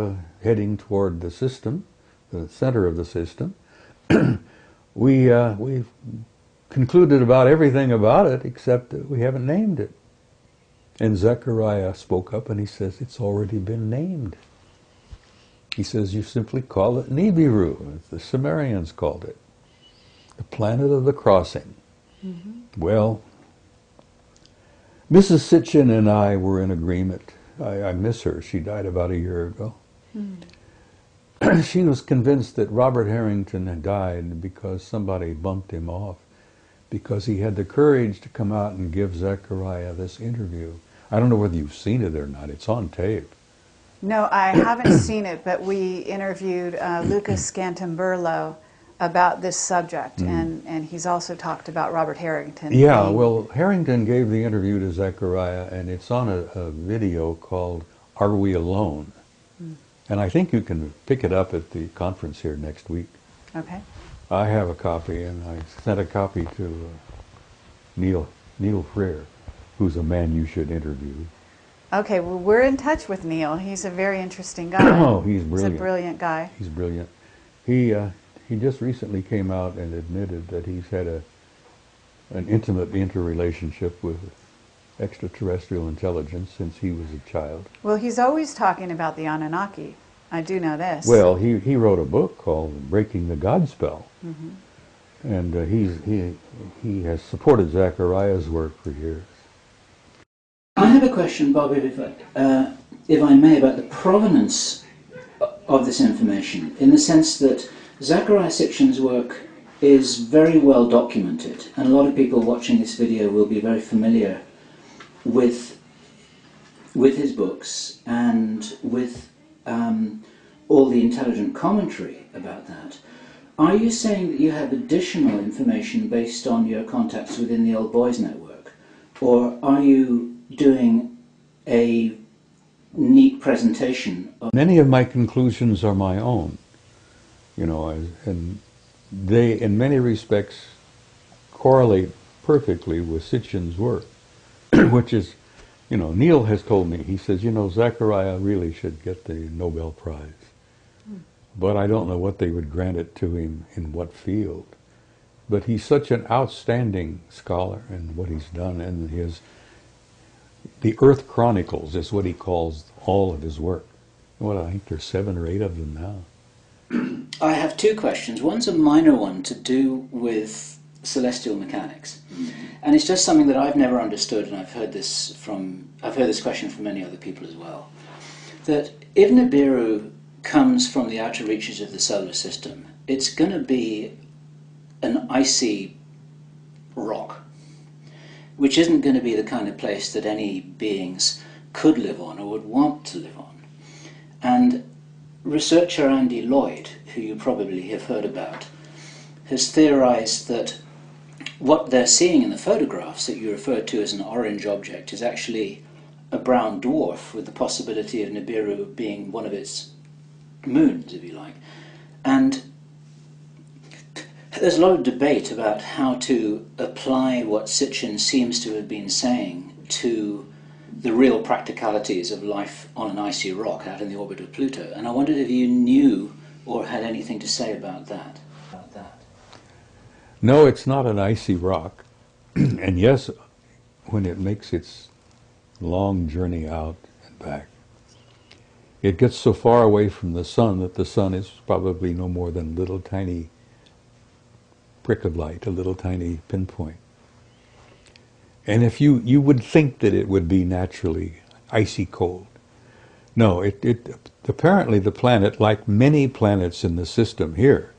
heading toward the system, the center of the system. We've concluded about everything about it except that we haven't named it. And Zecharia spoke up and he says, it's already been named. He says, you simply call it Nibiru, as the Sumerians called it, the planet of the crossing. Mm-hmm. Well, Mrs. Sitchin and I were in agreement. I miss her. She died about a year ago. Mm. She was convinced that Robert Harrington had died because somebody bumped him off, because he had the courage to come out and give Zecharia this interview. I don't know whether you've seen it or not. It's on tape. No, I haven't seen it, but we interviewed Lucas Scantamburlo about this subject, and he's also talked about Robert Harrington. Yeah, well, Harrington gave the interview to Zecharia, and it's on a video called Are We Alone? And I think you can pick it up at the conference here next week. Okay. I have a copy, and I sent a copy to Neil Frere, who's a man you should interview. Okay, well, we're in touch with Neil. He's a very interesting guy. Oh, he's brilliant. He's a brilliant guy. He's brilliant. He just recently came out and admitted that he's had an intimate interrelationship with extraterrestrial intelligence since he was a child. Well, he's always talking about the Anunnaki. I do know this. Well, he wrote a book called Breaking the Godspell. Mm-hmm. And he has supported Zechariah's work for years. I have a question, Bob, if I may, about the provenance of this information, in the sense that Zecharia Sitchin's work is very well documented, and a lot of people watching this video will be very familiar with his books and with all the intelligent commentary about that. Are you saying that you have additional information based on your contacts within the Old Boys Network, or are you doing a neat presentation of... Many of my conclusions are my own, you know, and they in many respects correlate perfectly with Sitchin's work, which is, you know, Neil has told me, he says, you know, Zecharia really should get the Nobel Prize. But I don't know what they would grant it to him in what field. But he's such an outstanding scholar in what he's done, and the Earth Chronicles is what he calls all of his work. Well, I think there's 7 or 8 of them now. I have 2 questions. One's a minor one to do with celestial mechanics, and it's just something that I've never understood, and I've heard this question from many other people as well. That if Nibiru comes from the outer reaches of the solar system, it's going to be an icy rock, which isn't going to be the kind of place that any beings could live on or would want to live on. And researcher Andy Lloyd, who you probably have heard about, has theorized that what they're seeing in the photographs that you referred to as an orange object is actually a brown dwarf, with the possibility of Nibiru being one of its moons, if you like. And there's a lot of debate about how to apply what Sitchin seems to have been saying to the real practicalities of life on an icy rock out in the orbit of Pluto. And I wondered if you knew or had anything to say about that. No, it's not an icy rock. And yes, when it makes its long journey out and back, it gets so far away from the sun that the sun is probably no more than a little tiny prick of light, a little tiny pinpoint. And if you would think that it would be naturally icy cold. No, apparently the planet, like many planets in the system here,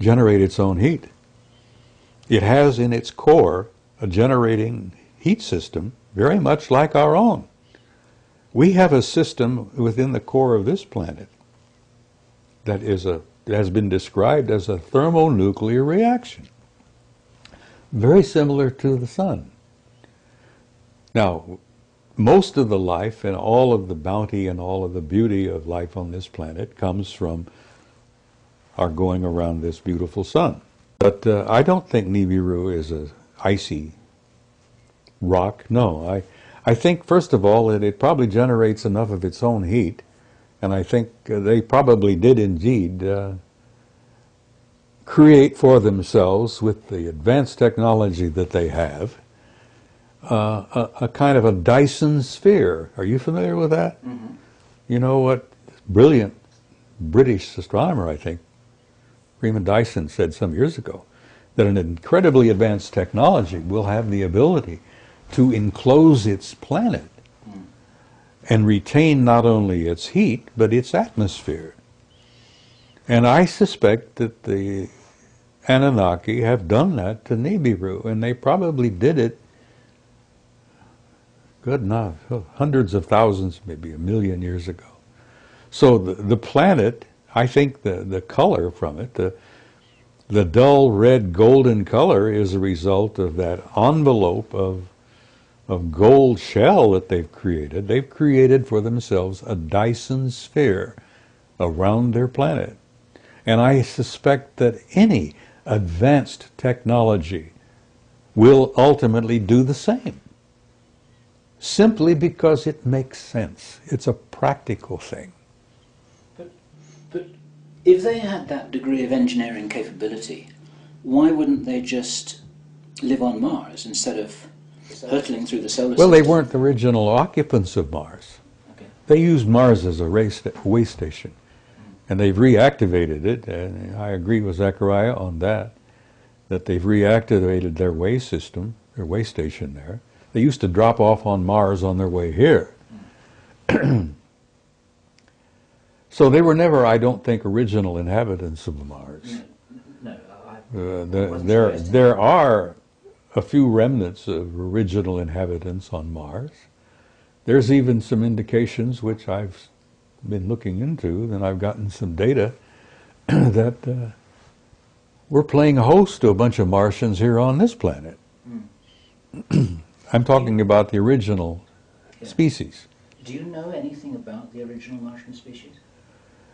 generate its own heat. It has in its core a generating heat system very much like our own. We have a system within the core of this planet that has been described as a thermonuclear reaction, very similar to the sun. Now, most of the life and all of the bounty and all of the beauty of life on this planet comes from our going around this beautiful sun. But I don't think Nibiru is an icy rock. No, I think, first of all, that it probably generates enough of its own heat, and I think they probably did indeed create for themselves, with the advanced technology that they have, a kind of a Dyson sphere. Are you familiar with that? Mm-hmm. You know what? Brilliant British astronomer, I think, Raymond Dyson, said some years ago that an incredibly advanced technology will have the ability to enclose its planet and retain not only its heat but its atmosphere. And I suspect that the Anunnaki have done that to Nibiru, and they probably did it, good enough, hundreds of thousands, maybe a million years ago. So the planet, I think the color from it, the dull red golden color is a result of that envelope of gold shell that they've created. They've created for themselves a Dyson sphere around their planet. And I suspect that any advanced technology will ultimately do the same, simply because it makes sense. It's a practical thing. But if they had that degree of engineering capability, why wouldn't they just live on Mars instead of hurtling through the solar system? Well, they weren't the original occupants of Mars. Okay. They used Mars as a way station, and they've reactivated it, and I agree with Zecharia on that they've reactivated their way system, their way station there. They used to drop off on Mars on their way here. So they were never, I don't think, original inhabitants of Mars. No, there are a few remnants of original inhabitants on Mars. There's even some indications, which I've been looking into, and I've gotten some data that we're playing host to a bunch of Martians here on this planet. Mm. I'm talking about the original species. Do you know anything about the original Martian species?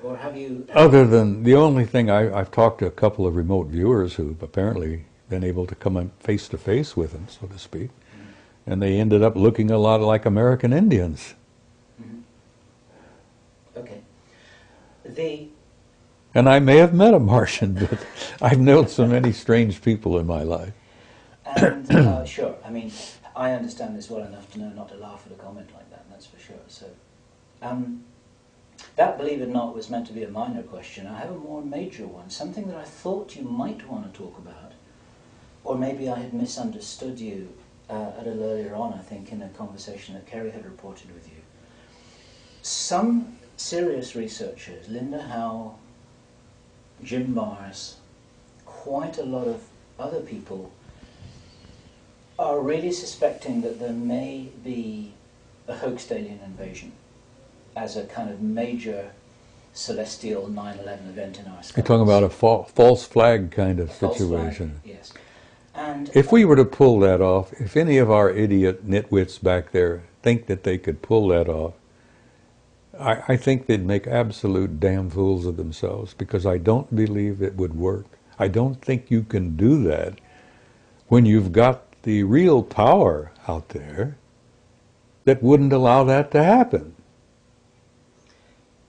Or have you... Other than the only thing, I've talked to a couple of remote viewers who've apparently been able to come face to face with them, so to speak, and they ended up looking a lot like American Indians. Okay. And I may have met a Martian, but I've known so many strange people in my life. And, sure, I mean, I understand this well enough to know not to laugh at a comment like that, that's for sure. So, that, believe it or not, was meant to be a minor question. I have a more major one, something that I thought you might want to talk about, or maybe I had misunderstood you a little earlier on, I think, in a conversation that Kerry had reported with you. Some serious researchers, Linda Howell, Jim Mars, quite a lot of other people, are really suspecting that there may be a hoaxed alien invasion as a kind of major celestial 9/11 event in our sky. You're talking about a false flag kind of situation. False flag, yes. And if we were to pull that off, if any of our idiot nitwits back there think that they could pull that off, I think they'd make absolute damn fools of themselves, because I don't believe it would work. I don't think you can do that when you've got the real power out there that wouldn't allow that to happen.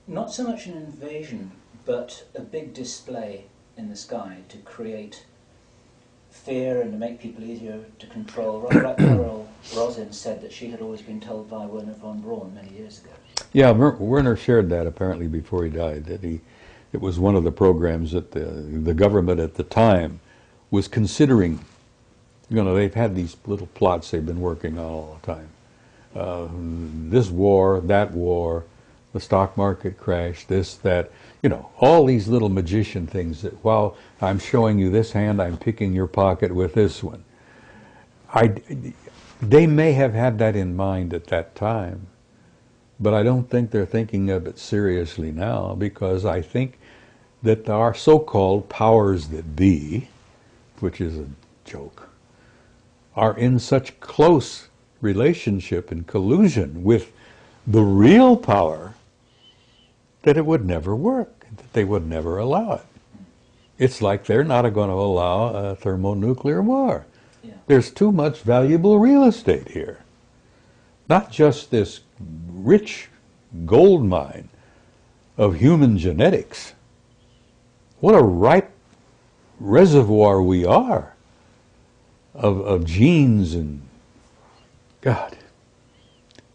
Not so much an invasion, but a big display in the sky to create fear and to make people easier to control. Like Carol Rosin said that she had always been told by Werner von Braun many years ago. Yeah, Werner shared that apparently before he died, that it was one of the programs that the government at the time was considering. You know, they've had these little plots they've been working on all the time. This war, that war, the stock market crash, this, that, you know, all these little magician things that while I'm showing you this hand, I'm picking your pocket with this one. They may have had that in mind at that time, but I don't think they're thinking of it seriously now, because I think that our so-called powers that be, which is a joke, are in such close relationship and collusion with the real power that it would never work, that they would never allow it. It's like they're not going to allow a thermonuclear war. Yeah. There's too much valuable real estate here. Not just this rich gold mine of human genetics. What a ripe reservoir we are of genes and, God,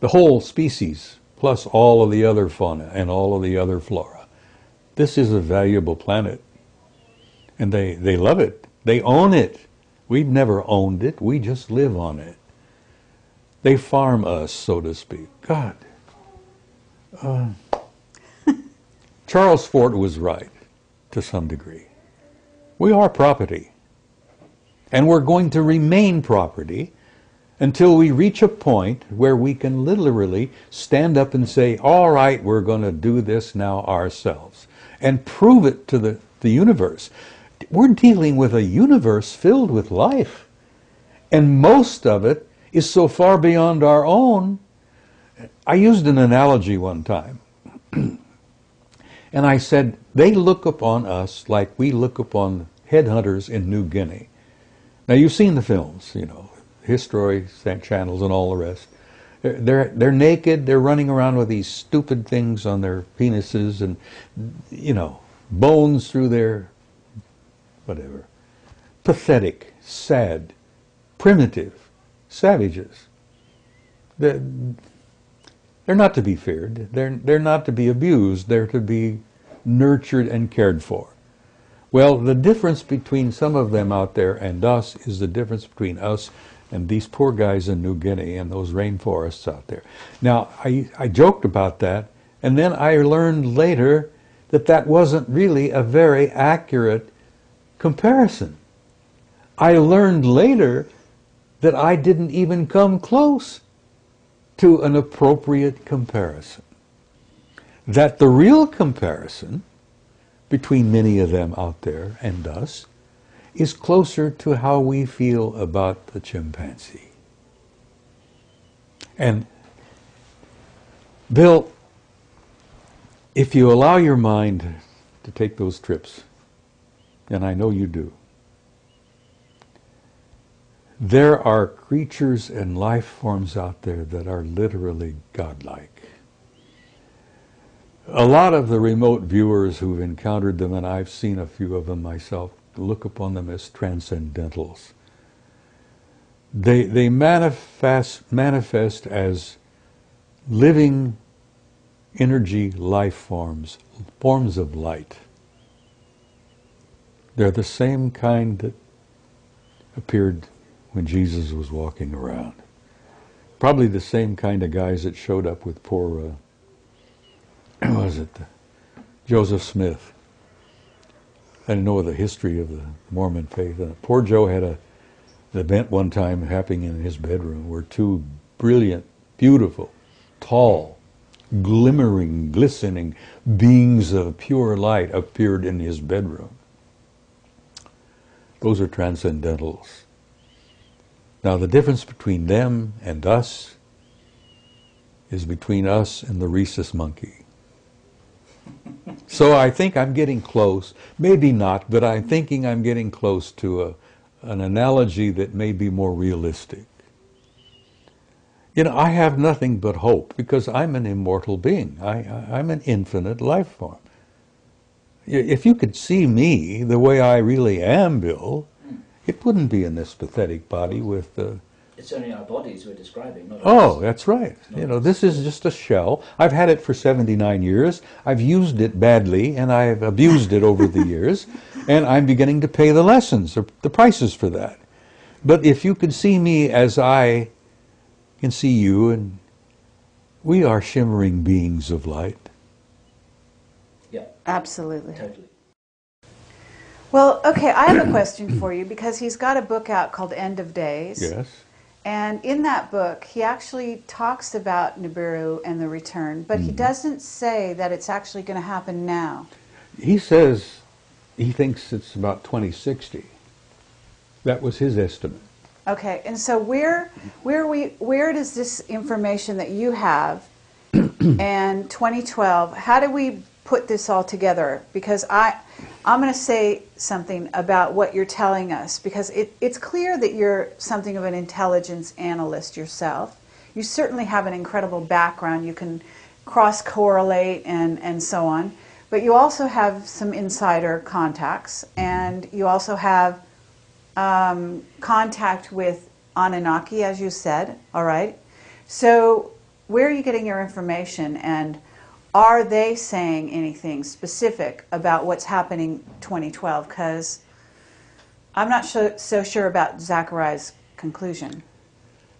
the whole species, plus all of the other fauna and all of the other flora. This is a valuable planet, and they love it. They own it. We've never owned it. We just live on it. They farm us, so to speak. God. Charles Fort was right, to some degree. We are property, and we're going to remain property until we reach a point where we can literally stand up and say, all right, we're going to do this now ourselves, and prove it to the universe. We're dealing with a universe filled with life, and most of it is so far beyond our own. I used an analogy one time, and I said, they look upon us like we look upon headhunters in New Guinea. Now, you've seen the films, you know, History Channels and all the rest. They're naked, they're running around with these stupid things on their penises and, you know, bones through their whatever. Pathetic, sad, primitive, savages. They're not to be feared. They're not to be abused. They're to be nurtured and cared for. Well, the difference between some of them out there and us is the difference between us and these poor guys in New Guinea and those rainforests out there. Now, I joked about that, and then I learned later that that wasn't really a very accurate comparison. I learned later that I didn't even come close to an appropriate comparison. That the real comparison between many of them out there and us is closer to how we feel about the chimpanzee. And Bill, if you allow your mind to take those trips, and I know you do, there are creatures and life forms out there that are literally godlike. A lot of the remote viewers who've encountered them, and I've seen a few of them myself, look upon them as transcendentals. They manifest as living energy life forms, forms of light. They're the same kind that appeared when Jesus was walking around. Probably the same kind of guys that showed up with poor, was it Joseph Smith? I didn't know the history of the Mormon faith. Poor Joe had an event one time happening in his bedroom where two brilliant, beautiful, tall, glimmering, glistening beings of pure light appeared in his bedroom. Those are transcendentals. Now, the difference between them and us is between us and the rhesus monkey. So I think I'm getting close, maybe not, but I'm thinking I'm getting close to an analogy that may be more realistic. You know, I have nothing but hope because I'm an immortal being. I'm an infinite life form. If you could see me the way I really am, Bill, it wouldn't be in this pathetic body with the... It's only our bodies we're describing, not ours. Oh, that's right. You know, this is just a shell. I've had it for 79 years. I've used it badly, and I've abused it over the years, and I'm beginning to pay the lessons, or the prices for that. But if you could see me as I can see you, and we are shimmering beings of light. Yeah. Absolutely. Totally. Well, okay, I have a question for you, because he's got a book out called End of Days. Yes. And in that book, he actually talks about Nibiru and the return, but he doesn't say that it's actually going to happen now. He says he thinks it's about 2060. That was his estimate. Okay, and so where does this information that you have and 2012, how do we put this all together? Because I'm going to say something about what you're telling us, because it's clear that you're something of an intelligence analyst yourself. You certainly have an incredible background. You can cross-correlate and so on. But you also have some insider contacts, and you also have contact with Anunnaki, as you said. All right. So where are you getting your information, and are they saying anything specific about what's happening 2012? Because I'm not so sure about Zechariah's conclusion.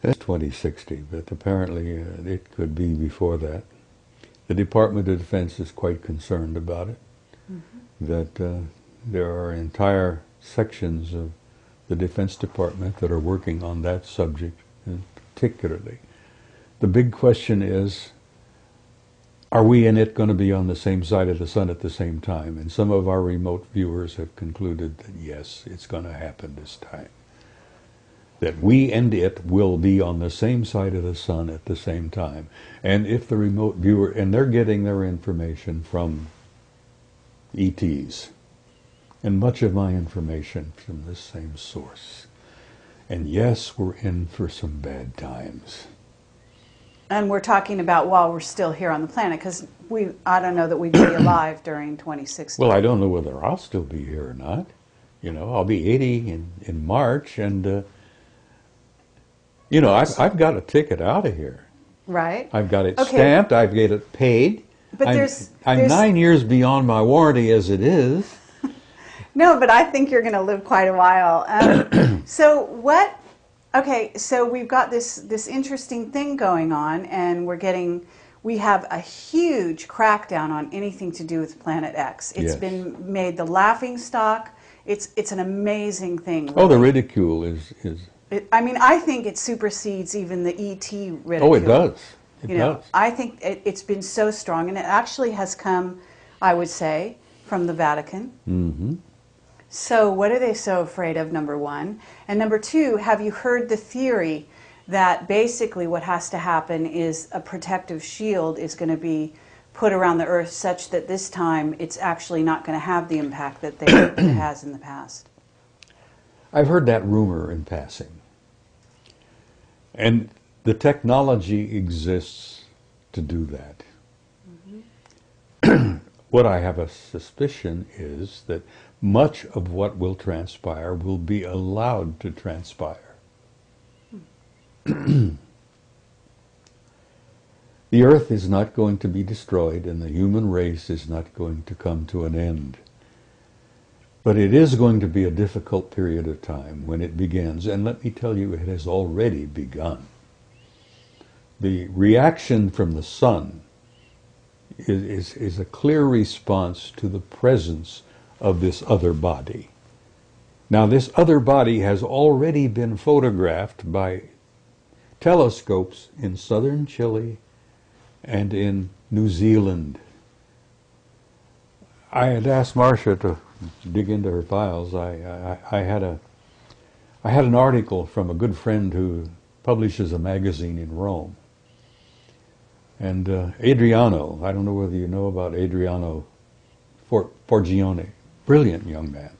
That's 2060, but apparently it could be before that. The Department of Defense is quite concerned about it, that there are entire sections of the Defense Department that are working on that subject particularly. The big question is, are we and it going to be on the same side of the sun at the same time? And some of our remote viewers have concluded that yes, it's going to happen this time. That we and it will be on the same side of the sun at the same time. And if the remote viewer, and they're getting their information from ETs, and much of my information from this same source. And yes, we're in for some bad times. And we're talking about while we're still here on the planet, because I don't know that we'd be alive during 2016. Well, I don't know whether I'll still be here or not. You know, I'll be 80 in March, and you know, I've got a ticket out of here. Right. I've got it stamped. I've got it paid. But I'm 9 years beyond my warranty as it is. No, but I think you're going to live quite a while. So what? Okay, so we've got this interesting thing going on, and we have a huge crackdown on anything to do with Planet X. It's been made the laughingstock. It's an amazing thing. Really. Oh, the ridicule is. I mean, I think it supersedes even the ET ridicule. Oh, it does. It does. I think it's been so strong, and it actually has come, I would say, from the Vatican. Mm-hmm. So what are they so afraid of, number one? And number two, have you heard the theory that basically what has to happen is a protective shield is going to be put around the Earth such that this time it's actually not going to have the impact that it has in the past? I've heard that rumor in passing. And the technology exists to do that. Mm-hmm. What I have a suspicion is that much of what will transpire will be allowed to transpire. The Earth is not going to be destroyed, and the human race is not going to come to an end. But it is going to be a difficult period of time when it begins, and let me tell you, it has already begun. The reaction from the sun is a clear response to the presence of this other body. Now, this other body has already been photographed by telescopes in southern Chile and in New Zealand. I had asked Marcia to dig into her files. I had an article from a good friend who publishes a magazine in Rome. And Adriano, I don't know whether you know about Adriano Forgione, brilliant young man.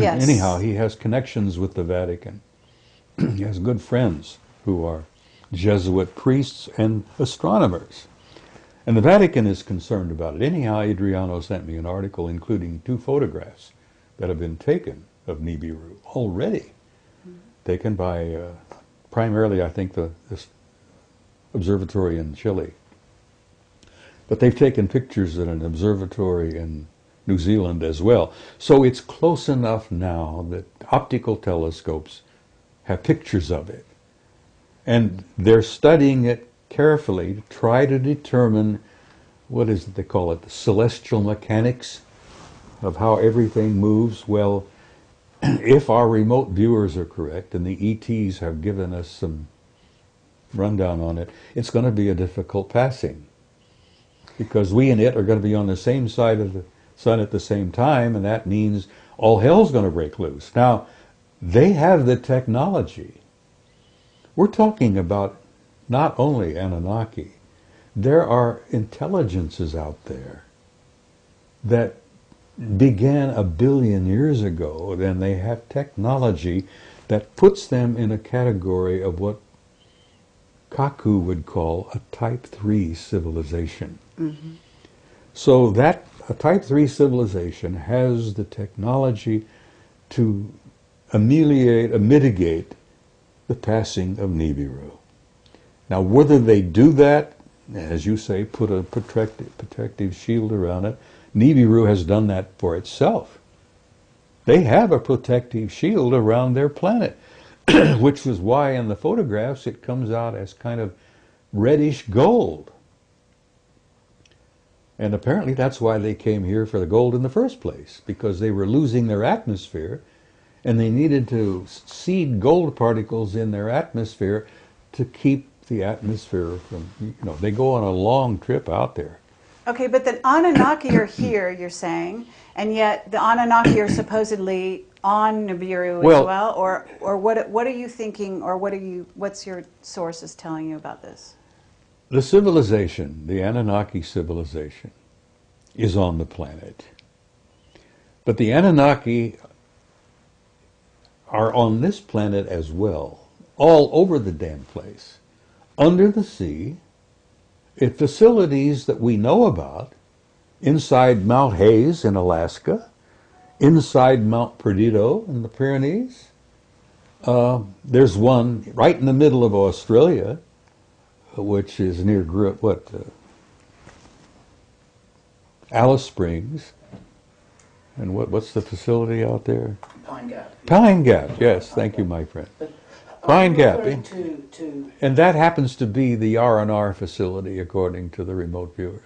Yes. Anyhow, he has connections with the Vatican. He has good friends who are Jesuit priests and astronomers. And the Vatican is concerned about it. Anyhow, Adriano sent me an article including 2 photographs that have been taken of Nibiru already, taken by primarily, I think, this observatory in Chile. But they've taken pictures at an observatory in New Zealand as well. So it's close enough now that optical telescopes have pictures of it. And they're studying it carefully to try to determine, what is it they call it, the celestial mechanics of how everything moves. Well, if our remote viewers are correct, and the ETs have given us some rundown on it, it's going to be a difficult passing. Because we and it are going to be on the same side of the sun at the same time, and that means all hell's going to break loose. Now, they have the technology. We're talking about not only Anunnaki. There are intelligences out there that began 1 billion years ago, and they have technology that puts them in a category of what Kaku would call a Type 3 civilization. Mm-hmm. So that a Type 3 civilization has the technology to mitigate the passing of Nibiru. Now, whether they do that, as you say, put a protective shield around it, Nibiru has done that for itself. They have a protective shield around their planet. Which was why in the photographs it comes out as kind of reddish gold. And apparently that's why they came here for the gold in the first place, because they were losing their atmosphere, and they needed to seed gold particles in their atmosphere to keep the atmosphere from, you know, they go on a long trip out there. Okay, but the Anunnaki are here, you're saying, and yet the Anunnaki are supposedly on Nibiru as well, or what are you thinking, or what are you, what's your sources telling you about this? The civilization, the Anunnaki civilization, is on the planet. But the Anunnaki are on this planet as well, all over the damn place, under the sea, at facilities that we know about, inside Mount Hayes in Alaska, inside Mount Perdido in the Pyrenees. There's one right in the middle of Australia, which is near, Alice Springs. And what's the facility out there? Pine Gap. Pine Gap, yes, thank you, my friend. Pine Gap, and that happens to be the R&R facility, according to the remote viewers.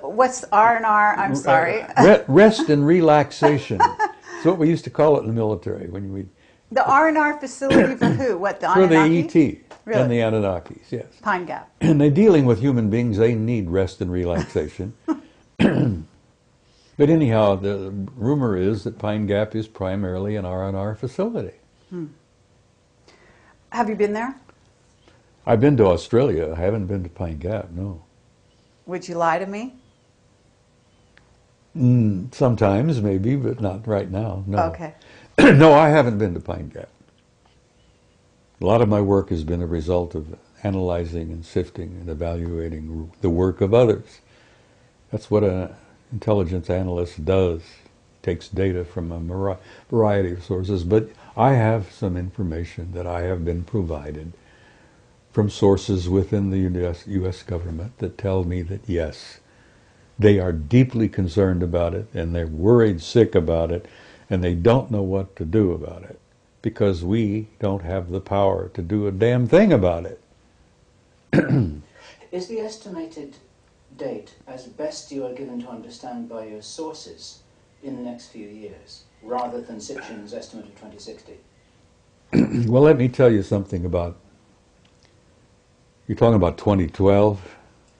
What's R&R? I'm sorry. Rest and relaxation. That's what we used to call it in the military when we. The R&R facility for who? What, the Anunnaki? For the ET really? And the Anunnakis. Yes. Pine Gap. And they're dealing with human beings. They need rest and relaxation. But anyhow, the rumor is that Pine Gap is primarily an R&R facility. Hmm. Have you been there? I've been to Australia. I haven't been to Pine Gap, no. Would you lie to me? Sometimes, maybe, but not right now, no. Okay. No, I haven't been to Pine Gap. A lot of my work has been a result of analyzing and sifting and evaluating the work of others. That's what an intelligence analyst does. Takes data from a variety of sources, but I have some information that I have been provided from sources within the U.S. government that tell me that yes, they are deeply concerned about it, and they're worried sick about it, and they don't know what to do about it, because we don't have the power to do a damn thing about it. Is the estimated date, as best you are given to understand by your sources, in the next few years, rather than Sitchin's estimate of 2060? Well, let me tell you something about... You're talking about 2012?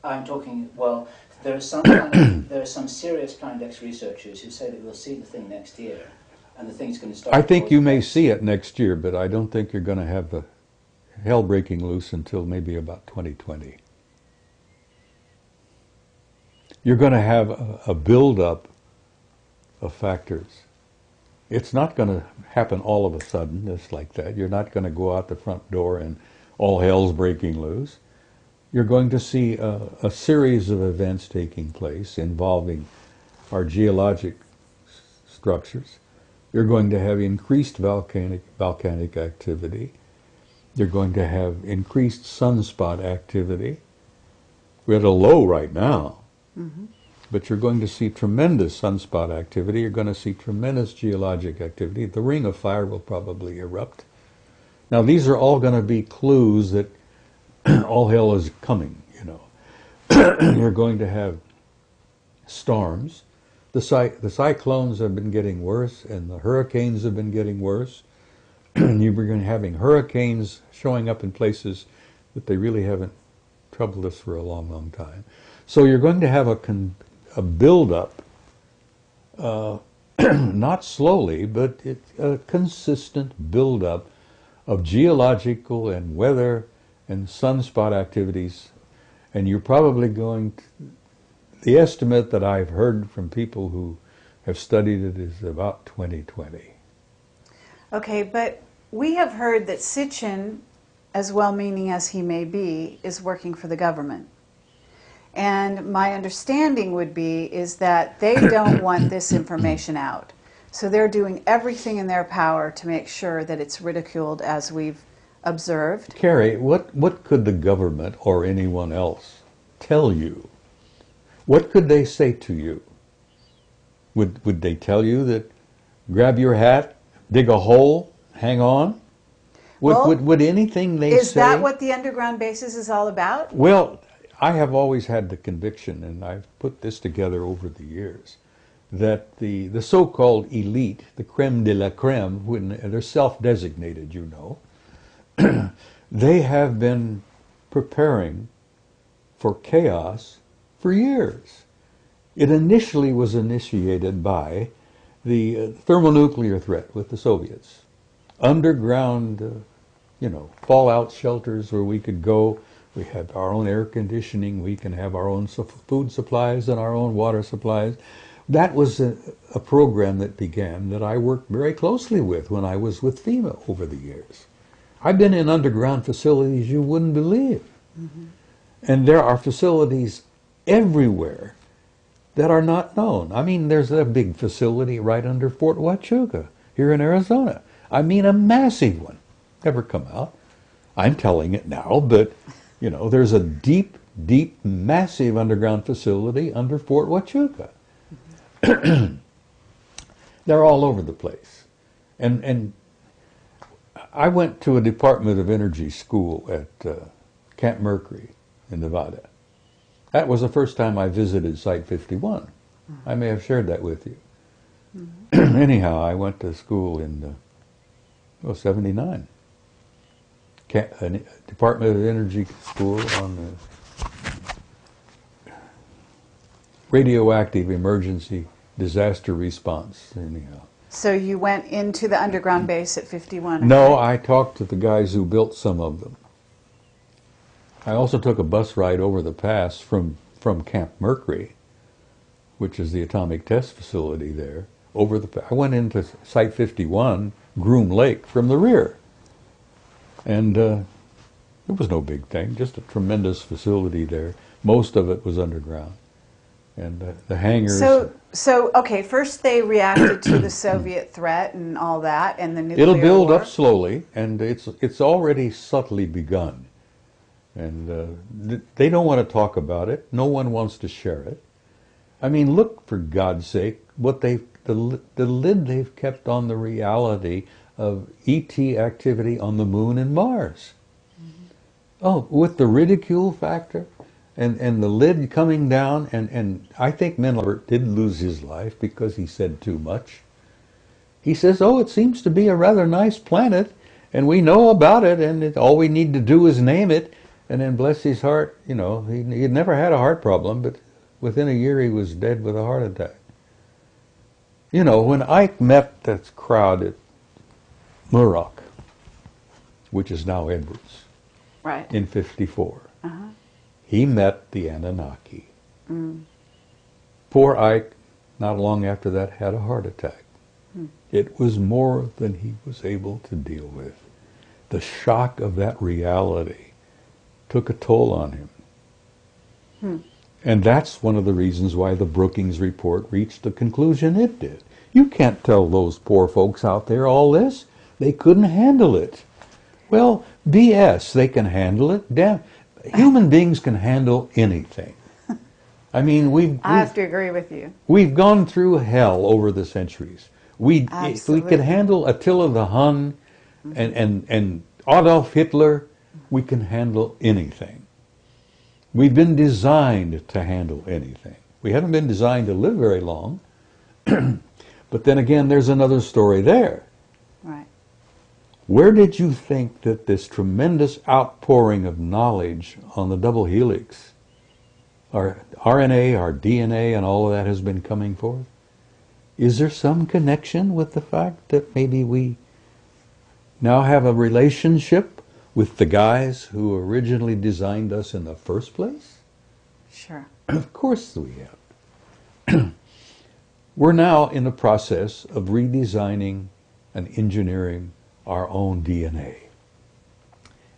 I'm talking... Well, there are some, there are some serious Planet X researchers who say that we'll see the thing next year, and the thing's going to start... I think you may see it next year, but I don't think you're going to have the hell breaking loose until maybe about 2020. You're going to have a build-up of factors. It's not going to happen all of a sudden, just like that. You're not going to go out the front door and all hell's breaking loose. You're going to see a series of events taking place involving our geologic structures. You're going to have increased volcanic activity. You're going to have increased sunspot activity. We're at a low right now. Mm-hmm. But you're going to see tremendous sunspot activity. You're going to see tremendous geologic activity. The Ring of Fire will probably erupt. Now, these are all going to be clues that all hell is coming, you know. You're going to have storms. The cyclones have been getting worse, and the hurricanes have been getting worse. You're going to be having hurricanes showing up in places that they really haven't troubled us for a long, long time. So you're going to have a build-up, not slowly, but a consistent build-up of geological and weather and sunspot activities. And you're probably going to, the estimate that I've heard from people who have studied it is about 2020. Okay, but we have heard that Sitchin, as well-meaning as he may be, is working for the government. And my understanding would be is that they don't want this information out. So they're doing everything in their power to make sure that it's ridiculed, as we've observed. Carrie, what could the government or anyone else tell you? What could they say to you? Would they tell you that grab your hat, dig a hole, hang on? Would anything they say? Is that what the underground bases is all about? Well, I have always had the conviction, and I've put this together over the years, that the so-called elite, the creme de la creme, when they're self-designated, you know, they have been preparing for chaos for years. It initially was initiated by the thermonuclear threat with the Soviets. Underground, you know, fallout shelters where we could go. We have our own air conditioning. We can have our own food supplies and our own water supplies. That was a program that began that I worked very closely with when I was with FEMA over the years. I've been in underground facilities you wouldn't believe. Mm-hmm. And there are facilities everywhere that are not known. I mean, there's a big facility right under Fort Huachuca here in Arizona. I mean, a massive one. Never come out. I'm telling it now, but, you know, there's a deep, deep, massive underground facility under Fort Huachuca. They're all over the place. And I went to a Department of Energy school at Camp Mercury in Nevada. That was the first time I visited Site 51. Mm-hmm. I may have shared that with you. Mm-hmm. Anyhow, I went to school in 79. Department of Energy school on the radioactive emergency disaster response. Anyhow. So you went into the underground base at 51? No, right? I talked to the guys who built some of them. I also took a bus ride over the pass from Camp Mercury, which is the atomic test facility there. Over the I went into Site 51, Groom Lake, from the rear. And it was no big thing, just a tremendous facility there. Most of it was underground. And the hangars... So okay, first they reacted to the Soviet threat and all that, and the nuclear war. It'll build up slowly, and it's already subtly begun. And they don't want to talk about it. No one wants to share it. I mean, look, for God's sake, what the lid they've kept on the reality of ET activity on the Moon and Mars. Mm-hmm. Oh, with the ridicule factor and the lid coming down, and I think Mendelberg did lose his life because he said too much. He says, oh, it seems to be a rather nice planet, and we know about it, and all we need to do is name it. And then, bless his heart, you know, he'd never had a heart problem, but within a year he was dead with a heart attack. You know, when Ike met that crowd at Muroc, which is now Edwards, right, in 54, uh-huh, he met the Anunnaki. Mm. Poor Ike, not long after that, had a heart attack. Mm. It was more than he was able to deal with. The shock of that reality took a toll on him. Hmm. And that's one of the reasons why the Brookings report reached the conclusion it did. You can't tell those poor folks out there all this. They couldn't handle it. Well, BS, they can handle it. Damn, human beings can handle anything. I mean, I have to agree with you. We've gone through hell over the centuries. If we could handle Attila the Hun and Adolf Hitler, we can handle anything. We've been designed to handle anything. We haven't been designed to live very long. But then again, there's another story there. Right. Where did you think that this tremendous outpouring of knowledge on the double helix, our RNA, our DNA, and all of that has been coming forth? Is there some connection with the fact that maybe we now have a relationship with the guys who originally designed us in the first place? Sure. Of course we have. We're now in the process of redesigning and engineering our own DNA.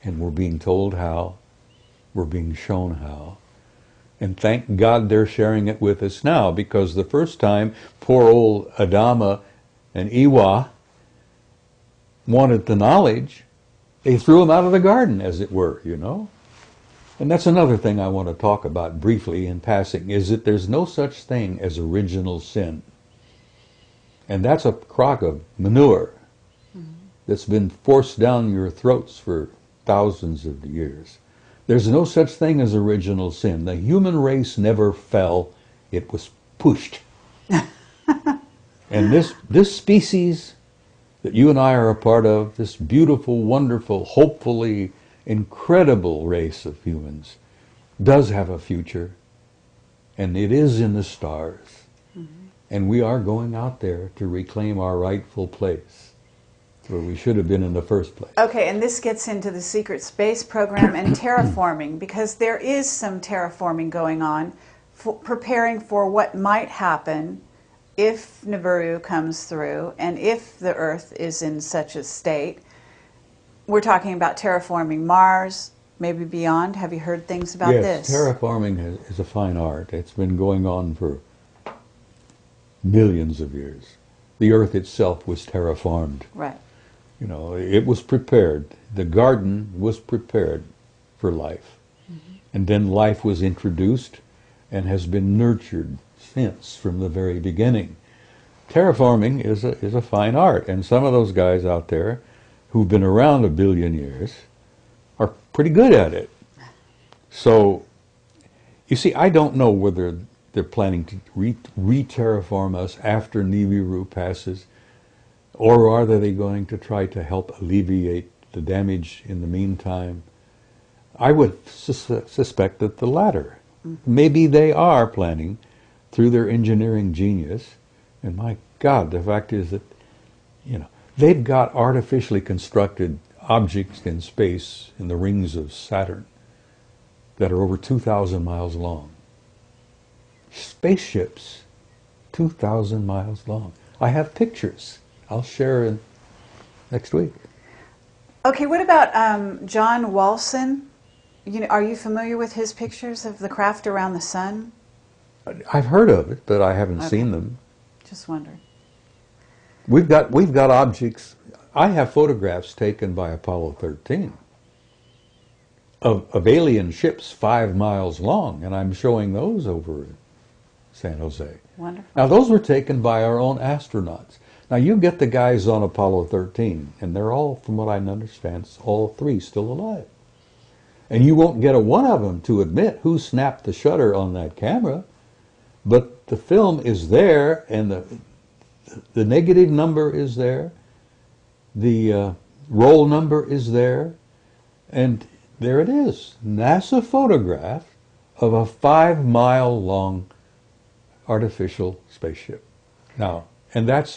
And we're being told how, we're being shown how. And thank God they're sharing it with us now, because the first time poor old Adama and Ewa wanted the knowledge, they threw him out of the garden, as it were, you know. And that's another thing I want to talk about briefly in passing, is that there's no such thing as original sin. And that's a crock of manure that's been forced down your throats for thousands of years. There's no such thing as original sin. The human race never fell. It was pushed. And this species that you and I are a part of, this beautiful, wonderful, hopefully incredible race of humans, does have a future, and it is in the stars. Mm-hmm. And we are going out there to reclaim our rightful place, where we should have been in the first place. Okay, and this gets into the secret space program and terraforming, because there is some terraforming going on, preparing for what might happen if Nibiru comes through and if the Earth is in such a state. We're talking about terraforming Mars, maybe beyond. Have you heard things about this? Yes, terraforming is a fine art. It's been going on for millions of years. The Earth itself was terraformed. Right. You know, it was prepared. The garden was prepared for life. Mm-hmm. And then life was introduced and has been nurtured since, from the very beginning. Terraforming is a fine art, and some of those guys out there who've been around 1 billion years are pretty good at it. So, you see, I don't know whether they're planning to re-terraform us after Nibiru passes, or are they going to try to help alleviate the damage in the meantime? I would suspect that the latter. Maybe they are planning, through their engineering genius, and my God, the fact is that, you know, they've got artificially constructed objects in space in the rings of Saturn that are over 2,000 miles long. Spaceships 2,000 miles long. I have pictures. I'll share in next week. Okay, what about John Walson? You know, are you familiar with his pictures of the craft around the sun? I've heard of it, but I haven't seen them. Just wondering. We've got objects. I have photographs taken by Apollo 13 of alien ships 5 miles long, and I'm showing those over in San Jose. Wonderful. Now, those were taken by our own astronauts. Now, you get the guys on Apollo 13, and they're all, from what I understand, all three still alive. And you won't get one of them to admit who snapped the shutter on that camera. But the film is there, and the negative number is there, the roll number is there, and there it is. NASA photograph of a 5-mile-long artificial spaceship. Now, and that's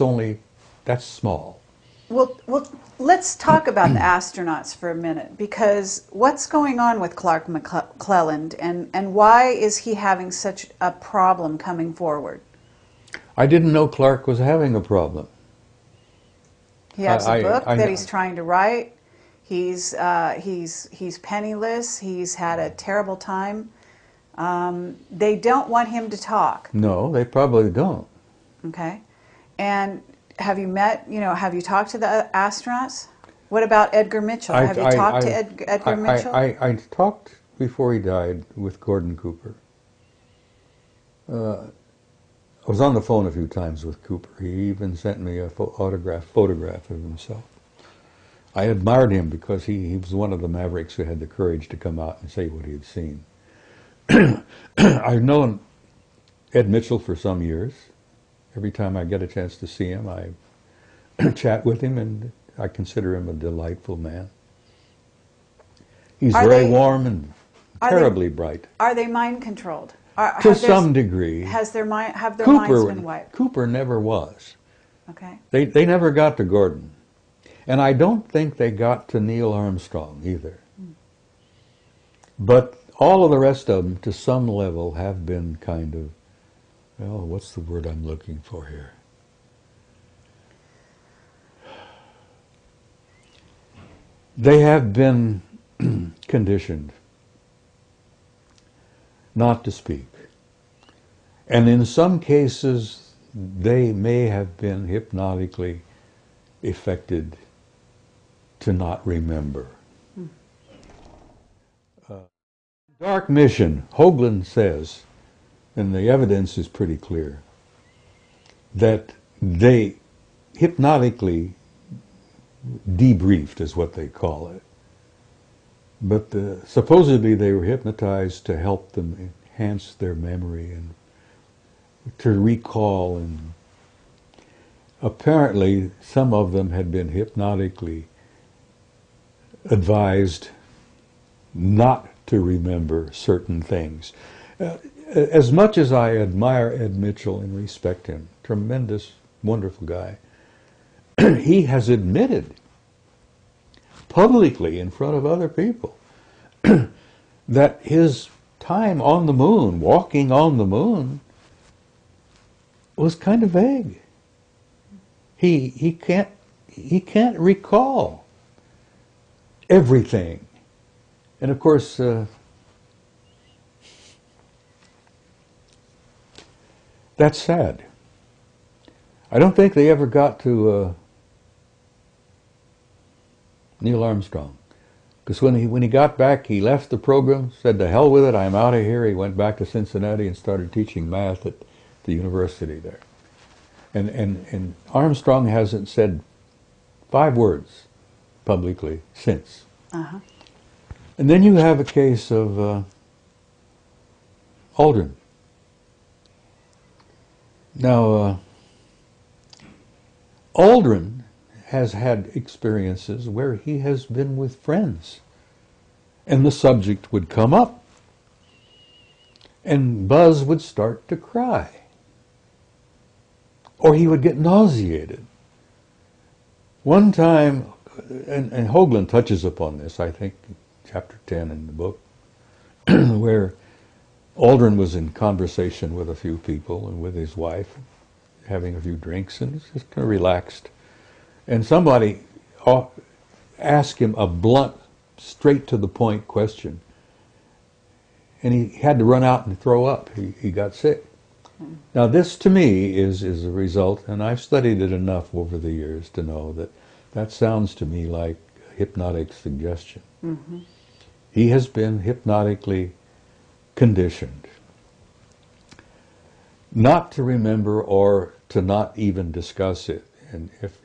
small. Well, let's talk about the astronauts for a minute, because what's going on with Clark McClelland, and why is he having such a problem coming forward? I didn't know Clark was having a problem. He has a book that he's trying to write. He's penniless. He's had a terrible time. They don't want him to talk. No, they probably don't. Okay, and have you met, you know, have you talked to the astronauts? What about Edgar Mitchell? Have you talked to Edgar Mitchell? I talked before he died with Gordon Cooper. I was on the phone a few times with Cooper. He even sent me an photograph of himself. I admired him because he was one of the mavericks who had the courage to come out and say what he had seen. I've known Ed Mitchell for some years. Every time I get a chance to see him, I chat with him, and I consider him a delightful man. He's very warm and terribly bright. Are they mind-controlled? To some degree. Have their minds been wiped? Cooper never was. Okay. They never got to Gordon. And I don't think they got to Neil Armstrong either. Mm. But all of the rest of them, to some level, have been kind of, well, what's the word I'm looking for here? They have been conditioned not to speak. And in some cases, they may have been hypnotically affected to not remember. Dark Mission, Hoagland says, and the evidence is pretty clear, that they hypnotically debriefed, is what they call it. But supposedly they were hypnotized to help them enhance their memory and to recall and Apparently, some of them had been hypnotically advised not to remember certain things. As much as I admire Ed Mitchell and respect him, tremendous, wonderful guy, he has admitted publicly in front of other people that his time on the moon, walking on the moon, was kind of vague. He can't recall everything. And of course, that's sad. I don't think they ever got to Neil Armstrong, because when he got back, he left the program, said to hell with it, I'm out of here. He went back to Cincinnati and started teaching math at the university there. And Armstrong hasn't said 5 words publicly since. Uh-huh. And then you have a case of Aldrin. Now, Aldrin has had experiences where he has been with friends, and the subject would come up, and Buzz would start to cry, or he would get nauseated. One time, and Hoagland touches upon this, I think, chapter 10 in the book, where Aldrin was in conversation with a few people and with his wife, having a few drinks, and just kind of relaxed. And somebody asked him a blunt, straight to the point question. And he had to run out and throw up. He got sick. Mm-hmm. Now this to me is a result, and I've studied it enough over the years to know that that sounds to me like hypnotic suggestion. Mm-hmm. He has been hypnotically conditioned not to remember or to not even discuss it. And if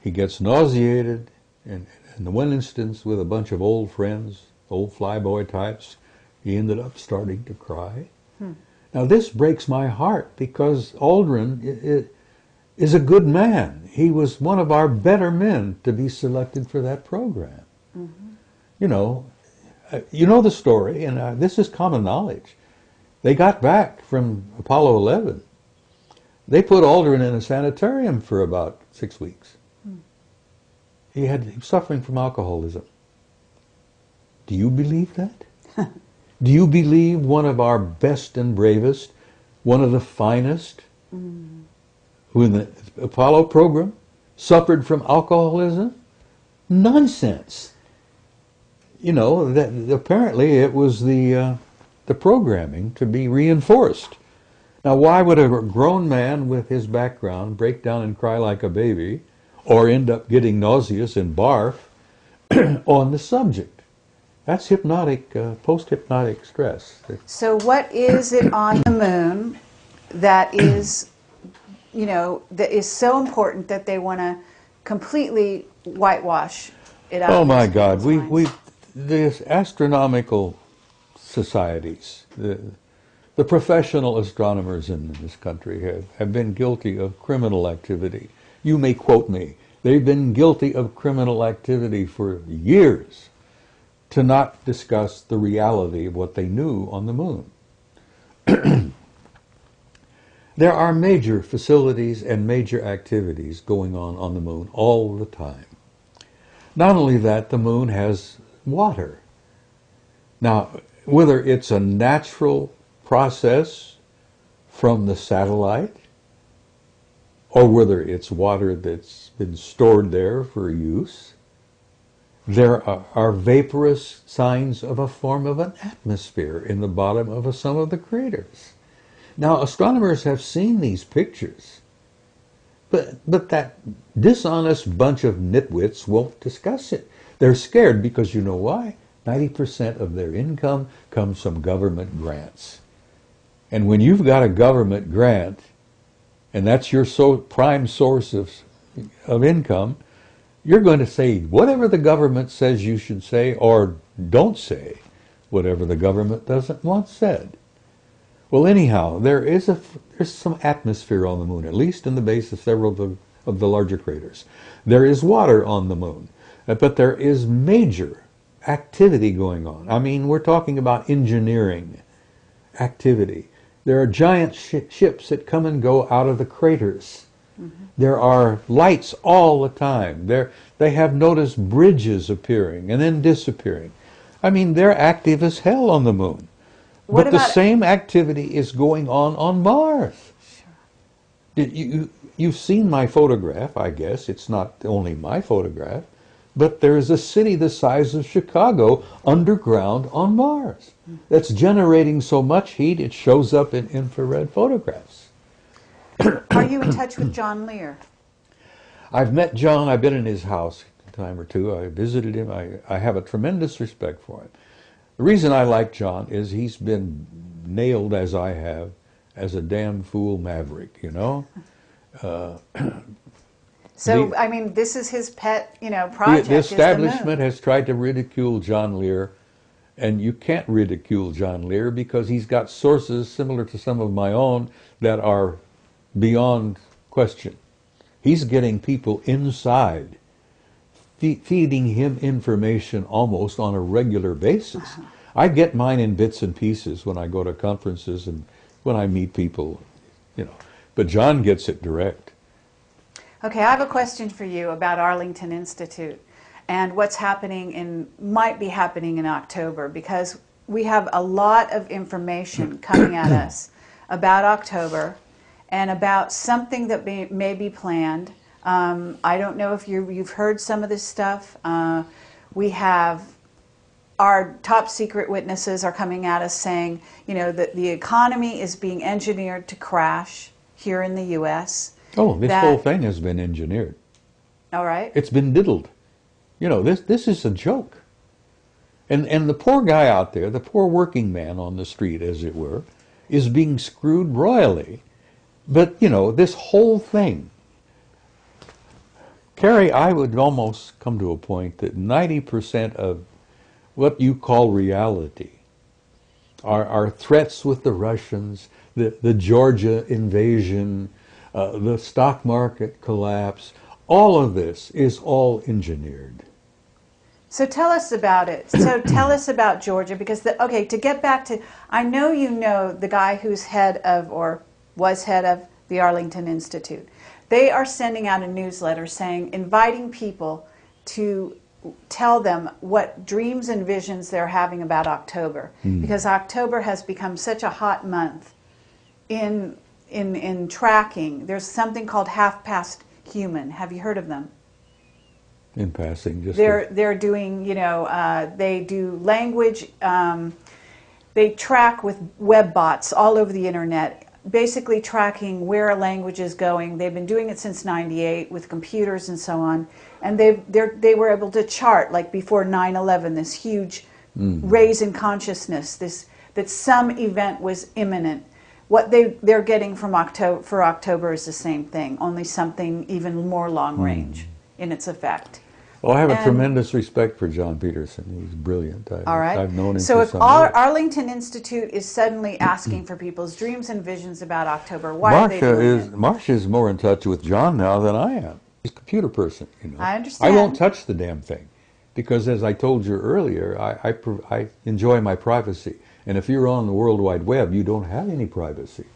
he gets nauseated, and in the one instance with a bunch of old friends, old flyboy types, he ended up starting to cry. Hmm. Now this breaks my heart, because Aldrin is a good man. He was one of our better men to be selected for that program. Mm-hmm. You know the story, and this is common knowledge. They got back from Apollo 11. They put Aldrin in a sanitarium for about 6 weeks. Mm. He was suffering from alcoholism. Do you believe that? Do you believe one of our best and bravest, one of the finest, who in the Apollo program suffered from alcoholism? Nonsense. That apparently it was the programming to be reinforced. Now, why would a grown man with his background break down and cry like a baby, or end up getting nauseous and barf on the subject? That's hypnotic, post-hypnotic stress. So what is it on the moon that is, that is so important that they want to completely whitewash it out? Oh my God, these astronomical societies, the professional astronomers in this country have been guilty of criminal activity. You may quote me. They've been guilty of criminal activity for years to not discuss the reality of what they knew on the moon. There are major facilities and major activities going on the moon all the time. Not only that, the moon has water. Now, whether it's a natural process from the satellite, or whether it's water that's been stored there for use, there are vaporous signs of a form of an atmosphere in the bottom of some of the craters. Now, astronomers have seen these pictures, but that dishonest bunch of nitwits won't discuss it. They're scared because you know why? 90% of their income comes from government grants. And when you've got a government grant, and that's your prime source of income, you're going to say whatever the government says you should say, or don't say whatever the government doesn't want said. Well, anyhow, there's some atmosphere on the moon, at least in the base of several of of the larger craters. There is water on the moon, but there is major activity going on. I mean, we're talking about engineering activity. There are giant ships that come and go out of the craters. Mm-hmm. There are lights all the time. They have noticed bridges appearing and then disappearing. I mean, they're active as hell on the moon. But the same activity is going on Mars. Sure. You've seen my photograph, I guess. It's not only my photograph. But there is a city the size of Chicago underground on Mars that's generating so much heat it shows up in infrared photographs. Are you in touch with John Lear? I've met John. I've been in his house a time or two. I visited him. I have a tremendous respect for him. The reason I like John is he's been nailed, as I have, as a damn fool maverick, you know? So, I mean, this is his pet, you know, project. The establishment has tried to ridicule John Lear, and you can't ridicule John Lear because he's got sources similar to some of my own that are beyond question. He's getting people inside, feeding him information almost on a regular basis. Uh-huh. I get mine in bits and pieces when I go to conferences and when I meet people, you know. But John gets it direct. Okay, I have a question for you about Arlington Institute and what's happening might be happening in October, because we have a lot of information coming at us about October and about something that may be planned. I don't know if you've heard some of this stuff. We have our top secret witnesses are coming at us saying, you know, that the economy is being engineered to crash here in the U.S. Oh, this whole thing has been engineered. All right. It's been diddled. You know, this is a joke. And the poor guy out there, the poor working man on the street, as it were, is being screwed royally. But, you know, this whole thing, Carrie, I would almost come to a point that 90% of what you call reality are threats with the Russians, the Georgia invasion, the stock market collapse. All of this is all engineered. So tell us about it. So tell us about Georgia, because, okay, to get back to, I know you know the guy who's head of, or was head of, the Arlington Institute. They are sending out a newsletter saying, inviting people to tell them what dreams and visions they're having about October, because October has become such a hot month in tracking. There's something called Half Past Human. Have you heard of them? In passing, just they're doing, you know, they do language. They track with web bots all over the internet, basically tracking where a language is going. They've been doing it since '98 with computers and so on. And they were able to chart, like before 9/11, this huge raise in consciousness. That some event was imminent. What they're getting from October is the same thing, only something even more long-range in its effect. Well, I have a tremendous respect for John Peterson. He's brilliant. All right. I've known him for some years. Arlington Institute is suddenly asking for people's dreams and visions about October. Why are they doing it? Marcia is more in touch with John now than I am. He's a computer person, you know. I understand. I won't touch the damn thing because, as I told you earlier, I enjoy my privacy. And if you're on the World Wide Web, you don't have any privacy.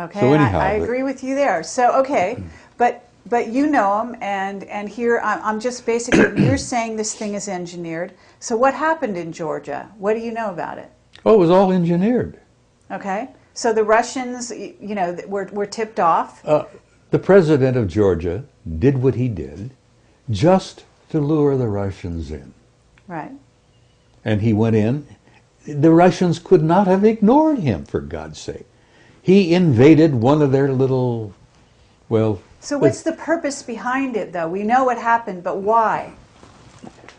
Okay, so anyhow, I agree with you there. So, okay, but you know them, and here I'm just basically, you're saying this thing is engineered. So what happened in Georgia? What do you know about it? Oh, it was all engineered. Okay, so the Russians, you know, were tipped off. The president of Georgia did what he did just to lure the Russians in. Right. And he went in. The Russians could not have ignored him, for God's sake. He invaded one of their little, well... So what's the purpose behind it, though? We know what happened, but why?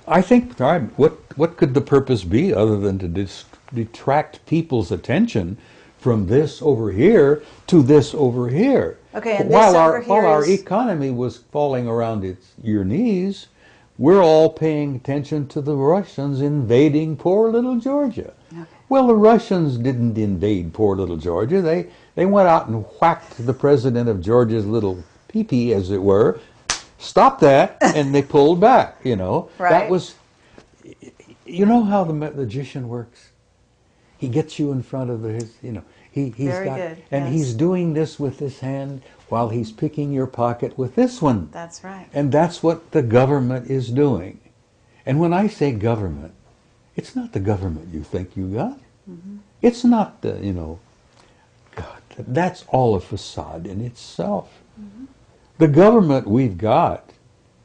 I think, what could the purpose be other than to detract people's attention from this over here to this over here? Okay, and while our economy was falling around your knees, we're all paying attention to the Russians invading poor little Georgia. Okay. Well, the Russians didn't invade poor little Georgia. They went out and whacked the president of Georgia's little pee-pee, as it were, stop that, and they pulled back, you know. Right. That was, you know how the magician works? He gets you in front of his, you know, he's very got, good. And yes. he's doing this with this hand while he's picking your pocket with this one. That's right. And that's what the government is doing. And when I say government, it's not the government you think you got. Mm-hmm. It's not the, you know, God, that's all a facade in itself. Mm-hmm. The government we've got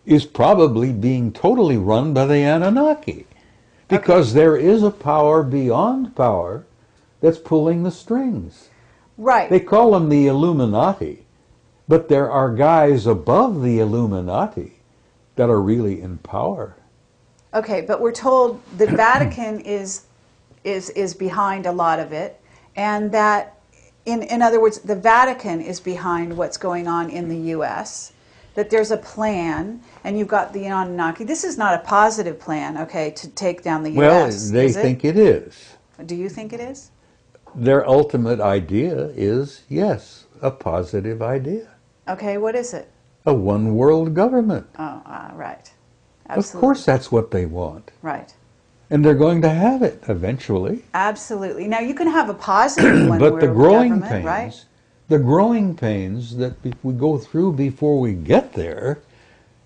is probably being totally run by the Anunnaki, because okay. there is a power beyond power that's pulling the strings. Right. They call them the Illuminati, but there are guys above the Illuminati that are really in power. Okay, but we're told the Vatican is behind a lot of it, and that, in other words, the Vatican is behind what's going on in the U.S., that there's a plan, and you've got the Anunnaki. This is not a positive plan, okay, to take down the U.S., well, they think it is. Do you think it is? Their ultimate idea is, yes, a positive idea. Okay, what is it? A one-world government. Oh, right. Absolutely. Of course that's what they want. Right. And they're going to have it eventually. Absolutely. Now you can have a positive one, but the growing pains, right? The growing pains that we go through before we get there,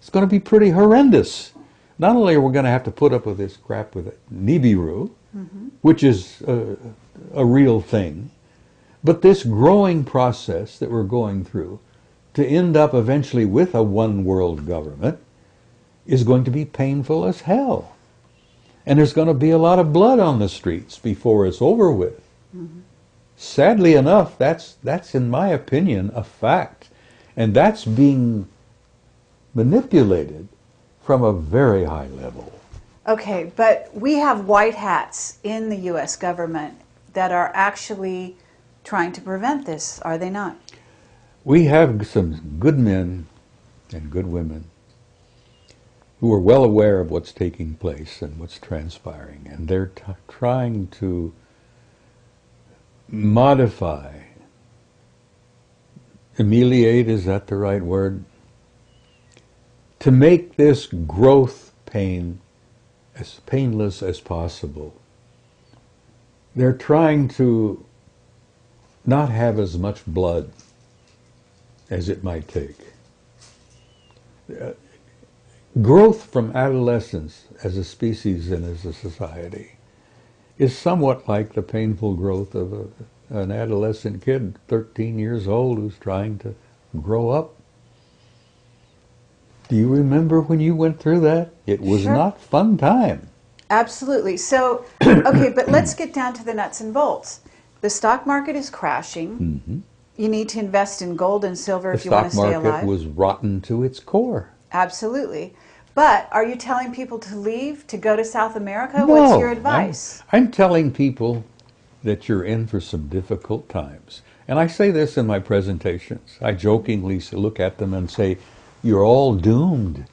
it's going to be pretty horrendous. Not only are we going to have to put up with this crap with Nibiru, mm-hmm. which is a real thing, but this growing process that we're going through to end up eventually with a one-world government is going to be painful as hell. And there's going to be a lot of blood on the streets before it's over with. Mm-hmm. Sadly enough, that's in my opinion a fact, and that's being manipulated from a very high level. Okay, but we have white hats in the U.S. government that are actually trying to prevent this, are they not? We have some good men and good women who are well aware of what's taking place and what's transpiring, and they're trying to modify, ameliorate, is that the right word? To make this growth pain as painless as possible. They're trying to not have as much blood as it might take. Growth from adolescence as a species and as a society is somewhat like the painful growth of an adolescent kid, 13 years old, who's trying to grow up. Do you remember when you went through that? It was sure. not fun time. Absolutely. So, okay, but let's get down to the nuts and bolts. The stock market is crashing. Mm-hmm. You need to invest in gold and silver if you want to stay alive. The stock market was rotten to its core. Absolutely. But are you telling people to leave, to go to South America? No, what's your advice? I'm telling people that you're in for some difficult times. And I say this in my presentations. I jokingly look at them and say, you're all doomed.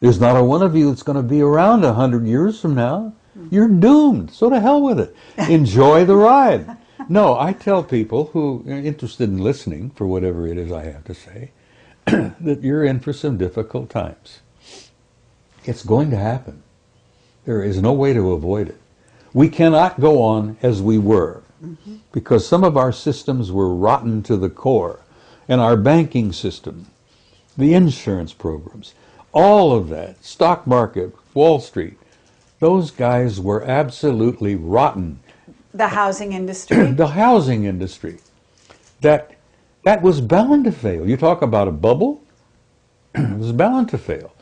There's not a one of you that's going to be around 100 years from now. You're doomed. So to hell with it. Enjoy the ride. No, I tell people who are interested in listening, for whatever it is I have to say, that you're in for some difficult times. It's going to happen. There is no way to avoid it. We cannot go on as we were, mm-hmm. because some of our systems were rotten to the core, and our banking system, the insurance programs, all of that, stock market, Wall Street, those guys were absolutely rotten. The housing industry. The housing industry. That was bound to fail. You talk about a bubble, it was bound to fail.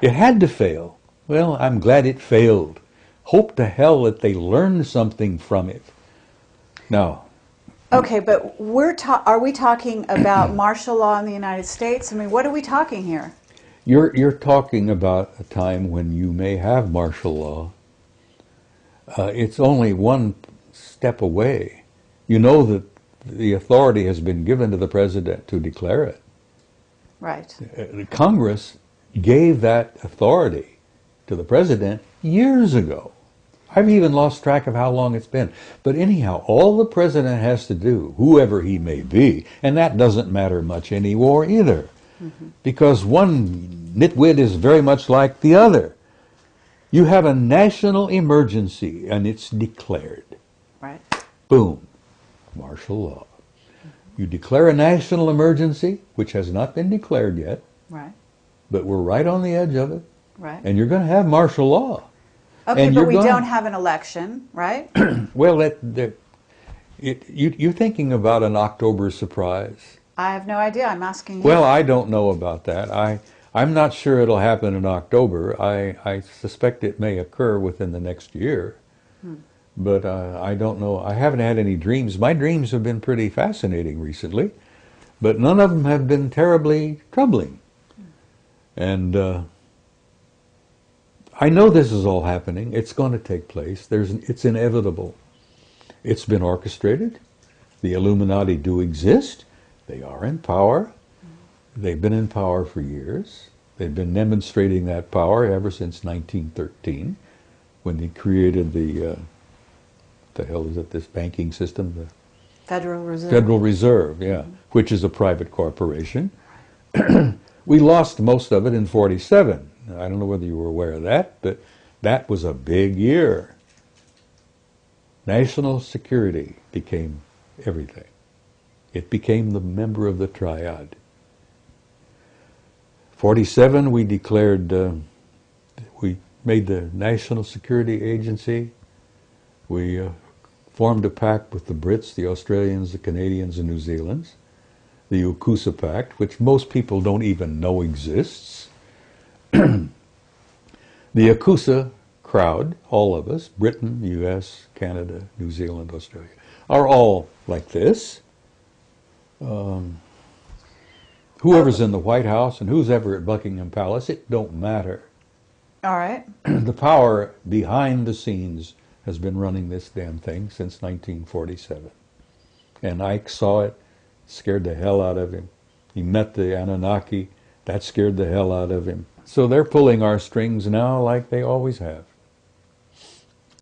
It had to fail. Well, I'm glad it failed. Hope to hell that they learned something from it. No. Okay, but are we talking about martial law in the United States? I mean, what are we talking here? You're talking about a time when you may have martial law. It's only one step away. You know that the authority has been given to the president to declare it. Right. Congress gave that authority to the president years ago. I've even lost track of how long it's been. But anyhow, all the president has to do, whoever he may be, and that doesn't matter much anymore either, because one nitwit is very much like the other. You have a national emergency, and it's declared. Right. Boom. Martial law. You declare a national emergency, which has not been declared yet. Right. But we're right on the edge of it. Right. And you're going to have martial law. Okay, and but we don't have an election, right? Well, you're thinking about an October surprise. I have no idea. I'm asking you. Well, I don't know about that. I'm not sure it'll happen in October. I suspect it may occur within the next year. But I don't know. I haven't had any dreams. My dreams have been pretty fascinating recently, but none of them have been terribly troubling. And I know this is all happening. It's going to take place. It's inevitable. It's been orchestrated. The Illuminati do exist. They are in power. They've been in power for years. They've been demonstrating that power ever since 1913, when they created the what the hell is it? This banking system, the Federal Reserve. Federal Reserve, yeah, which is a private corporation. We lost most of it in '47. I don't know whether you were aware of that, but that was a big year. National security became everything. It became the member of the triad. '47, we declared, we made the National Security Agency. We formed a pact with the Brits, the Australians, the Canadians, and New Zealanders. The Ukusa Pact, which most people don't even know exists. The Ukusa crowd, all of us, Britain, US, Canada, New Zealand, Australia, are all like this. Whoever's in the White House and who's ever at Buckingham Palace, it don't matter. All right. The power behind the scenes has been running this damn thing since 1947. And Ike saw it, scared the hell out of him. He met the Anunnaki, that scared the hell out of him. So they're pulling our strings now like they always have.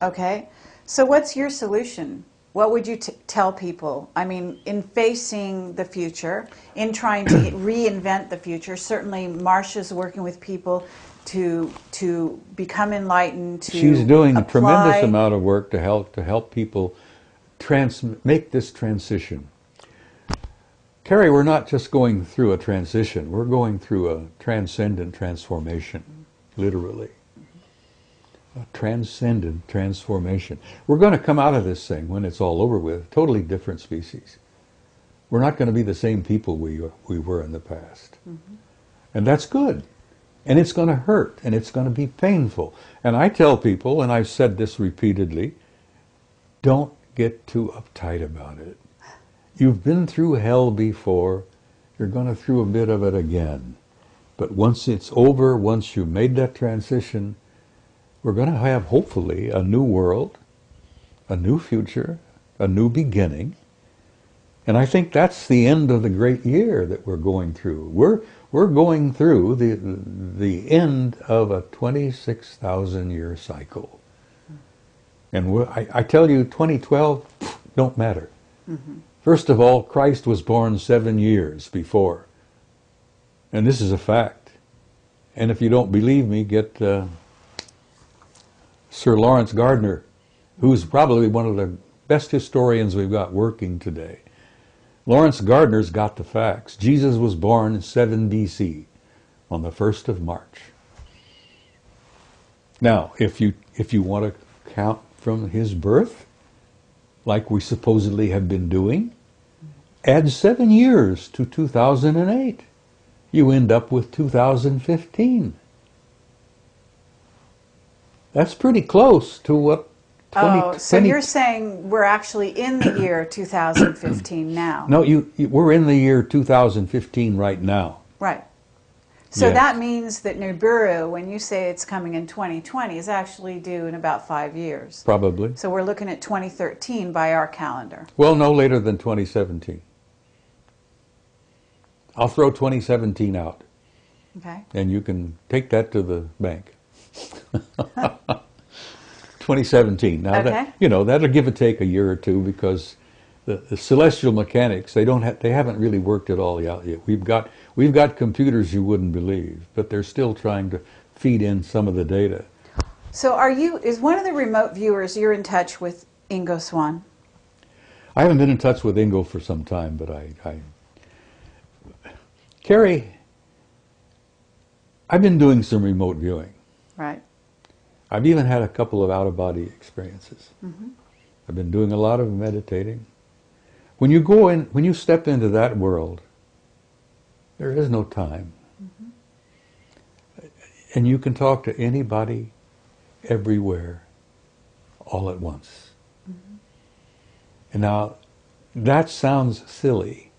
Okay. So what's your solution? What would you tell people? I mean, in facing the future, in trying to reinvent the future, certainly Marcia's working with people to become enlightened, to She's doing apply. A tremendous amount of work to help people make this transition. Carrie, we're not just going through a transition. We're going through a transcendent transformation, literally. A transcendent transformation. We're going to come out of this thing when it's all over with, totally different species. We're not going to be the same people we were in the past. And that's good. And it's going to hurt, and it's going to be painful. And I tell people, and I've said this repeatedly, don't get too uptight about it. You've been through hell before. You're going through a bit of it again. But once it's over, once you've made that transition, we're going to have, hopefully, a new world, a new future, a new beginning. And I think that's the end of the great year that we're going through. We're going through the end of a 26,000-year cycle. And I tell you, 2012, don't matter. First of all, Christ was born 7 years before. And this is a fact. And if you don't believe me, get Sir Lawrence Gardner, who's probably one of the best historians we've got working today. Lawrence Gardner's got the facts. Jesus was born in 7 BC on the 1st of March. Now, if you want to count from his birth, like we supposedly have been doing, add 7 years to 2008. You end up with 2015. That's pretty close to what... so you're saying we're actually in the year 2015 now. No, we're in the year 2015 right now. Right. So yes. That means that Nibiru, when you say it's coming in 2020, is actually due in about 5 years. Probably. So we're looking at 2013 by our calendar. Well, no later than 2017. I'll throw 2017 out. Okay. And you can take that to the bank. 2017. Now, that, you know, that'll give or take a year or two, because the celestial mechanics, they haven't really worked it all out yet. We've got computers you wouldn't believe, but they're still trying to feed in some of the data. So is one of the remote viewers, you're in touch with Ingo Swann? I haven't been in touch with Ingo for some time, but Carrie, I've been doing some remote viewing. Right. I've even had a couple of out-of-body experiences. Mm-hmm. I've been doing a lot of meditating. When you go in, when you step into that world, there is no time. Mm-hmm. And you can talk to anybody, everywhere, all at once. Mm-hmm. And now, that sounds silly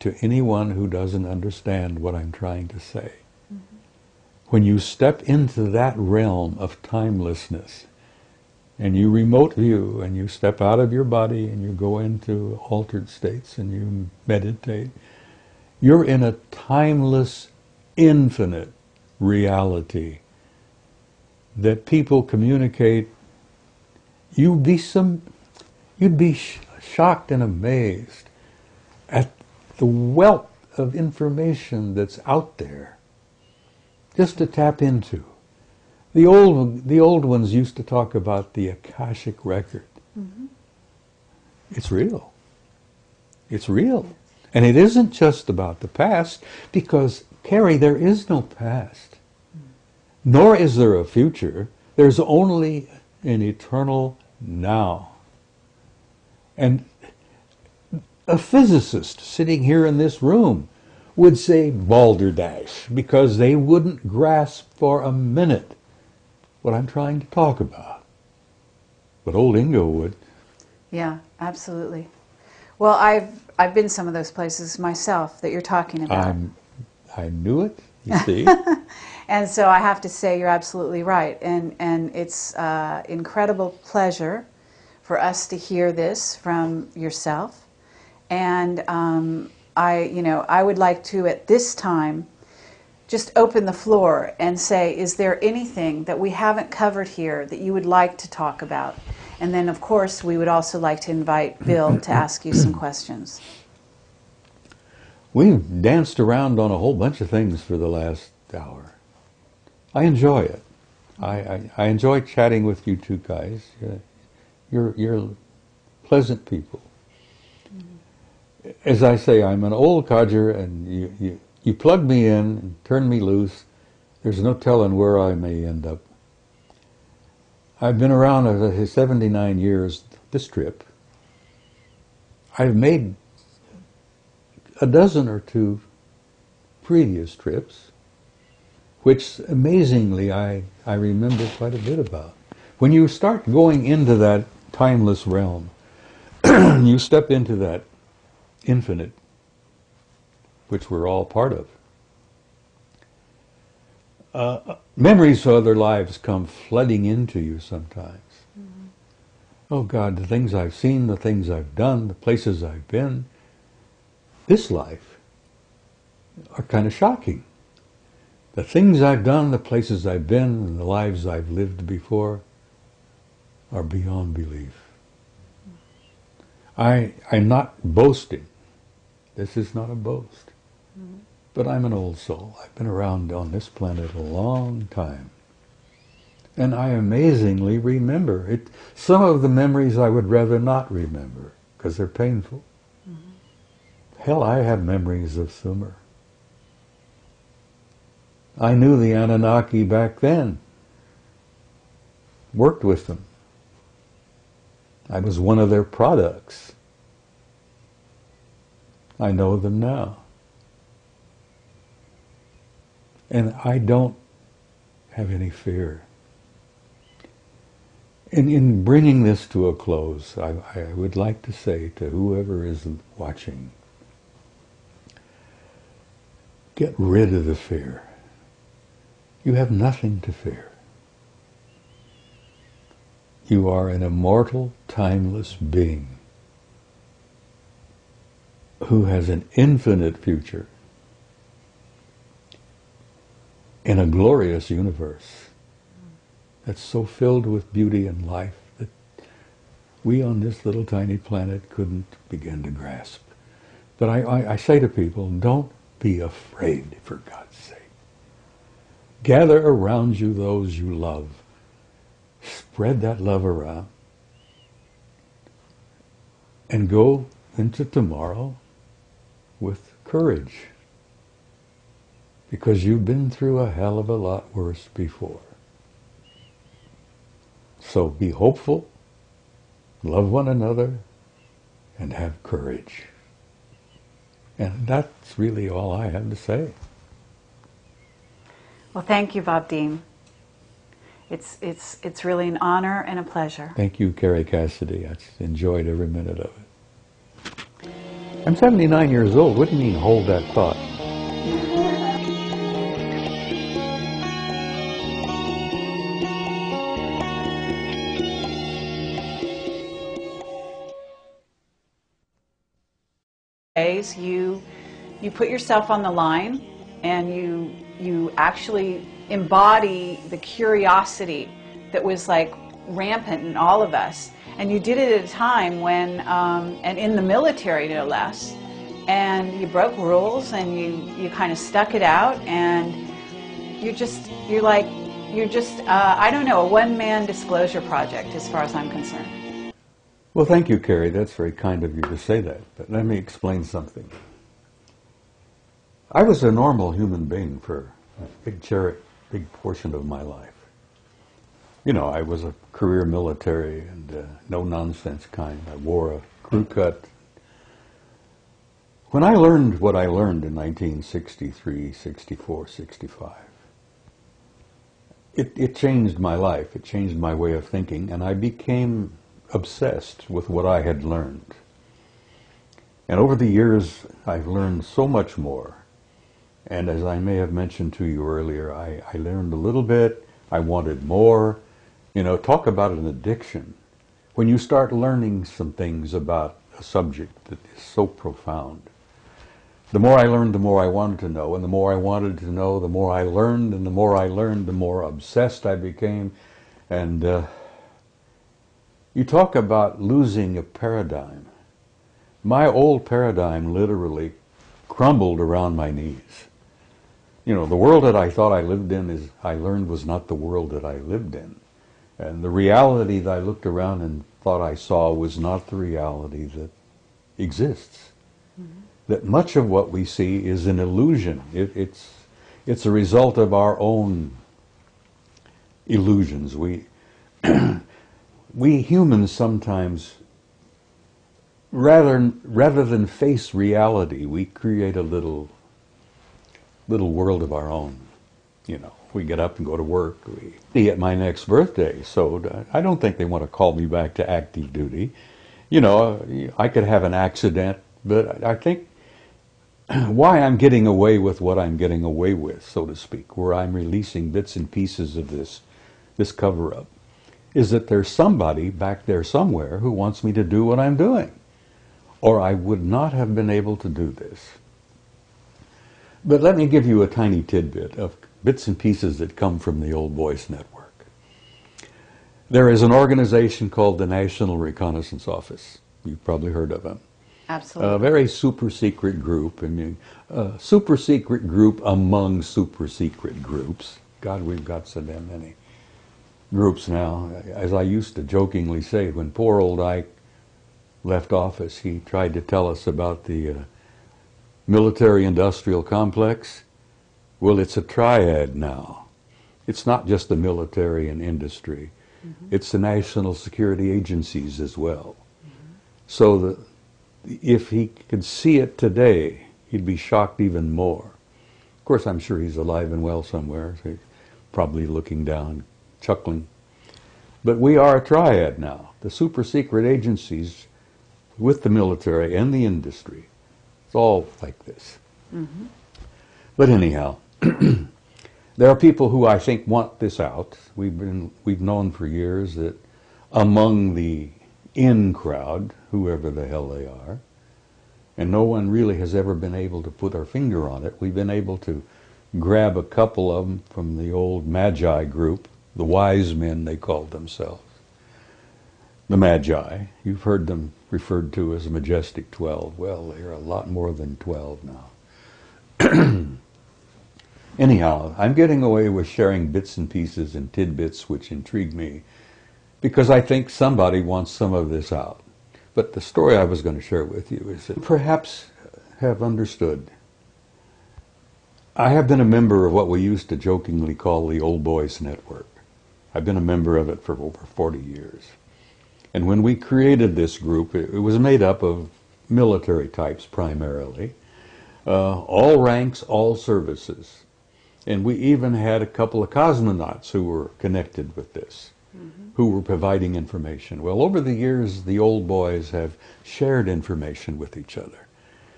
to anyone who doesn't understand what I'm trying to say. Mm-hmm. When you step into that realm of timelessness, and you remote view, and you step out of your body, and you go into altered states, and you meditate, you're in a timeless, infinite reality that people communicate. You'd be shocked and amazed at the wealth of information that's out there, just to tap into. The old ones used to talk about the Akashic record. Mm-hmm. It's real. It's real. And it isn't just about the past, because, Carrie, there is no past. Nor is there a future. There's only an eternal now. And a physicist sitting here in this room would say balderdash, because they wouldn't grasp for a minute what I'm trying to talk about. But old Ingo would. Yeah, absolutely. Well, I've been some of those places myself that you're talking about. I knew it, you see. And so I have to say you're absolutely right. And it's incredible pleasure for us to hear this from yourself. And I would like to, at this time, just open the floor and say, is there anything that we haven't covered here that you would like to talk about? And then, of course, we would also like to invite Bill to ask you some questions. We've danced around on a whole bunch of things for the last hour. I enjoy it. I enjoy chatting with you two guys. You're pleasant people. Mm-hmm. As I say, I'm an old codger, and you plug me in and turn me loose. There's no telling where I may end up. I've been around 79 years this trip. I've made a dozen or two previous trips, which amazingly I remember quite a bit about. When you start going into that timeless realm, you step into that infinite, which we're all part of. Memories of other lives come flooding into you sometimes. Mm-hmm. Oh God, the things I've seen, the things I've done, the places I've been, this life, are kind of shocking. The things I've done, the places I've been, and the lives I've lived before are beyond belief. I'm not boasting. This is not a boast. Mm-hmm. But I'm an old soul. I've been around on this planet a long time. And I amazingly remember it. Some of the memories I would rather not remember, because they're painful. Mm-hmm. Hell, I have memories of Sumer. I knew the Anunnaki back then. Worked with them. I was one of their products. I know them now. And I don't have any fear. In bringing this to a close, I would like to say to whoever is watching, get rid of the fear. You have nothing to fear. You are an immortal, timeless being who has an infinite future in a glorious universe. that's so filled with beauty and life that we on this little tiny planet couldn't begin to grasp. But I say to people, don't be afraid, for God's sake. Gather around you those you love. Spread that love around. And go into tomorrow with courage, because you've been through a hell of a lot worse before. So be hopeful, love one another, and have courage. And that's really all I have to say. Well, thank you, Bob Dean. It's really an honor and a pleasure. Thank you, Carrie Cassidy. I enjoyed every minute of it. I'm 79 years old. What do you mean, hold that thought? You put yourself on the line, and you actually embody the curiosity that was like rampant in all of us, and you did it at a time when and in the military, no less, and you broke rules, and you kind of stuck it out, and you're just I don't know, a one-man disclosure project as far as I'm concerned. Well, thank you, Carrie. That's very kind of you to say that, but let me explain something. I was a normal human being for a big portion of my life. You know, I was a career military and no-nonsense kind. I wore a crew cut. When I learned what I learned in 1963, 64, 65, it changed my life. It changed my way of thinking, and I became obsessed with what I had learned. And over the years, I've learned so much more. And as I may have mentioned to you earlier, I learned a little bit. I wanted more. You know, talk about an addiction. When you start learning some things about a subject that is so profound, the more I learned, the more I wanted to know. And the more I wanted to know, the more I learned. And the more I learned, the more obsessed I became. And you talk about losing a paradigm. My old paradigm literally crumbled around my knees. You know, the world that I thought I lived in, is I learned, was not the world that I lived in. And the reality that I looked around and thought I saw was not the reality that exists. Mm-hmm. That much of what we see is an illusion. It's a result of our own illusions. We humans sometimes, rather than face reality, we create a little world of our own. You know, we get up and go to work. We be at my next birthday, so I don't think they want to call me back to active duty. You know, I could have an accident, but I think why I'm getting away with what I'm getting away with, so to speak, where I'm releasing bits and pieces of this cover-up, is that there's somebody back there somewhere who wants me to do what I'm doing, or I would not have been able to do this. But let me give you a tiny tidbit of bits and pieces that come from the Old Boys Network. There is an organization called the National Reconnaissance Office. You've probably heard of them. Absolutely. A very super secret group. I mean, a super secret group among super secret groups. God, we've got so damn many groups now. As I used to jokingly say, when poor old Ike left office, he tried to tell us about the military-industrial complex. Well, it's a triad now. It's not just the military and industry. Mm-hmm. It's the national security agencies as well. Mm-hmm. So that if he could see it today, he'd be shocked even more. Of course, I'm sure he's alive and well somewhere, so he's probably looking down, chuckling. But we are a triad now. The super-secret agencies with the military and the industry. It's all like this. Mm-hmm. But anyhow, there are people who I think want this out. We've known for years that among the in crowd, whoever the hell they are, and no one really has ever been able to put our finger on it. We've been able to grab a couple of them from the old Magi group, the wise men they called themselves, the Magi. You've heard them referred to as the Majestic 12. Well, they're a lot more than 12 now. Anyhow, I'm getting away with sharing bits and pieces and tidbits which intrigue me because I think somebody wants some of this out. But the story I was going to share with you is that perhaps have understood. I have been a member of what we used to jokingly call the Old Boys Network. I've been a member of it for over 40 years. And when we created this group, it was made up of military types primarily, all ranks, all services. And we even had a couple of cosmonauts who were connected with this, who were providing information. Well, over the years, the Old Boys have shared information with each other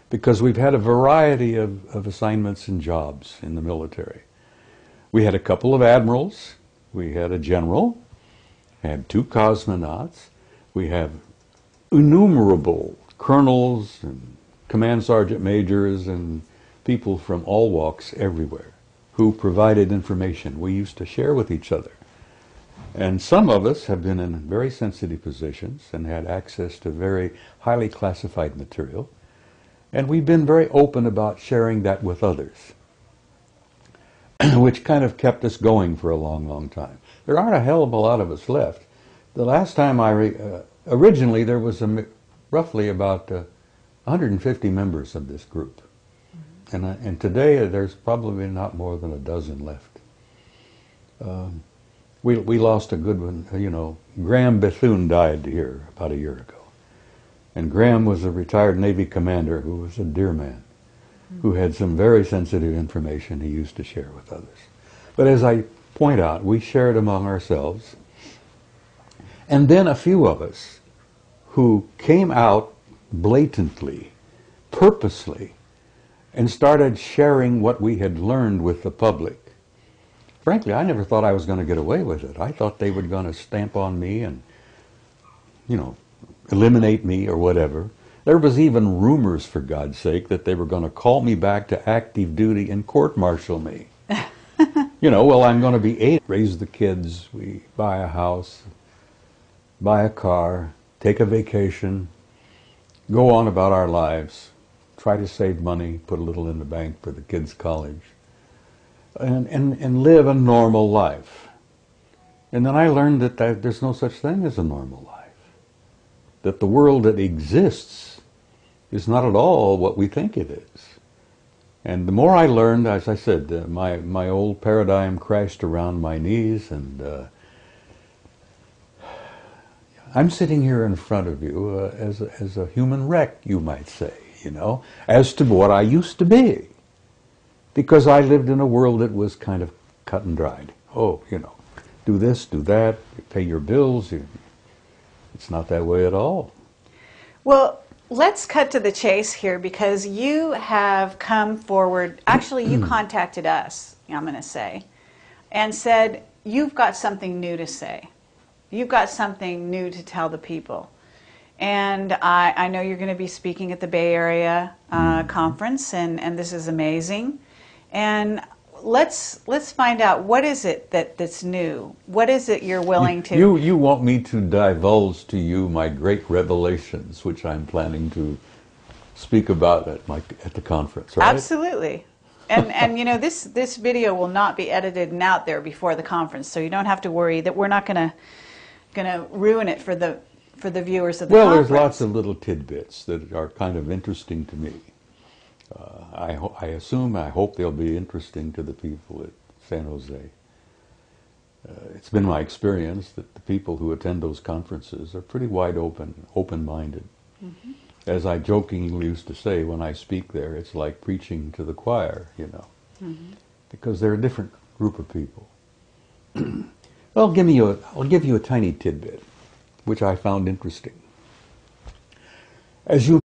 because we've had a variety of assignments and jobs in the military. We had a couple of admirals, we had a general, had two cosmonauts, we have innumerable colonels and command sergeant majors and people from all walks everywhere who provided information we used to share with each other. And some of us have been in very sensitive positions and had access to very highly classified material. And we've been very open about sharing that with others, which kind of kept us going for a long, long time. There aren't a hell of a lot of us left. The last time originally there was roughly about 150 members of this group. And today there's probably not more than a dozen left. We lost a good one, you know. Graham Bethune died here about a year ago. And Graham was a retired Navy commander who was a dear man, who had some very sensitive information he used to share with others. But as I point out, we shared among ourselves. And then a few of us who came out blatantly, purposely, and started sharing what we had learned with the public. Frankly, I never thought I was going to get away with it. I thought they were going to stamp on me and, you know, eliminate me or whatever. There was even rumors, for God's sake, that they were going to call me back to active duty and court-martial me. You know, well, I'm going to be 8, raise the kids, we buy a house, buy a car, take a vacation, go on about our lives, try to save money, put a little in the bank for the kids' college, and live a normal life. And then I learned that there's no such thing as a normal life. That the world that exists is not at all what we think it is. And the more I learned, as I said, my old paradigm crashed around my knees, and I'm sitting here in front of you as a human wreck, you might say, you know, as to what I used to be. Because I lived in a world that was kind of cut and dried. Oh, you know, do this, do that, you pay your bills, it's not that way at all. Well, let's cut to the chase here because you have come forward. Actually, you contacted us, I'm going to say, and said, you've got something new to say. You've got something new to tell the people. And I know you're going to be speaking at the Bay Area conference, and this is amazing. And let's find out, what is it that's new? What is it you're willing to... You want me to divulge to you my great revelations, which I'm planning to speak about at the conference, right? Absolutely. And you know, this video will not be edited and out there before the conference, so you don't have to worry that we're not gonna ruin it for the viewers of the conference. There's lots of little tidbits that are kind of interesting to me. I hope they'll be interesting to the people at San Jose. It's been my experience that the people who attend those conferences are pretty wide open, open-minded. As I jokingly used to say, when I speak there, it's like preaching to the choir, you know, because they're a different group of people. I'll give you a tiny tidbit, which I found interesting. As you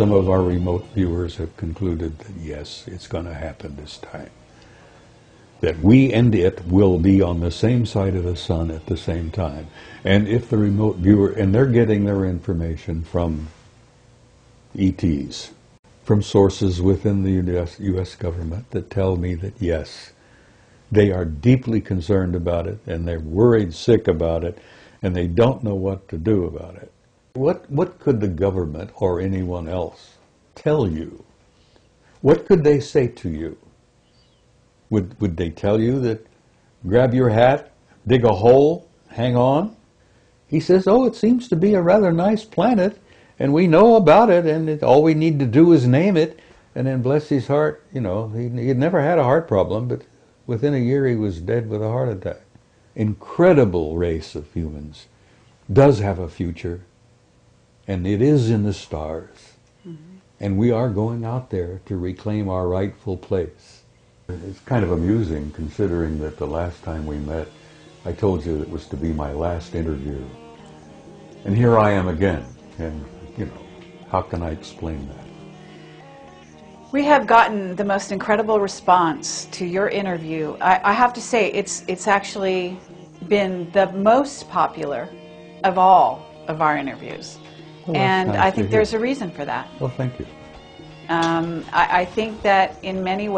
some of our remote viewers have concluded that yes, it's going to happen this time. That we and it will be on the same side of the sun at the same time. And if the remote viewer, and they're getting their information from ETs, from sources within the U.S. government that tell me that yes, they are deeply concerned about it, and they're worried sick about it, and they don't know what to do about it. What could the government or anyone else tell you? What could they say to you? Would they tell you that grab your hat, dig a hole, hang on? He says, oh, it seems to be a rather nice planet, and we know about it, and all we need to do is name it. And then bless his heart, you know, he had never had a heart problem, but within a year he was dead with a heart attack. Incredible race of humans does have a future, and it is in the stars. Mm-hmm. And we are going out there to reclaim our rightful place. It's kind of amusing considering that the last time we met, I told you it was to be my last interview. And here I am again. And, you know, how can I explain that? We have gotten the most incredible response to your interview. I have to say, it's actually been the most popular of all of our interviews. Well, and I think there's a reason for that. Well, thank you. I think that in many ways,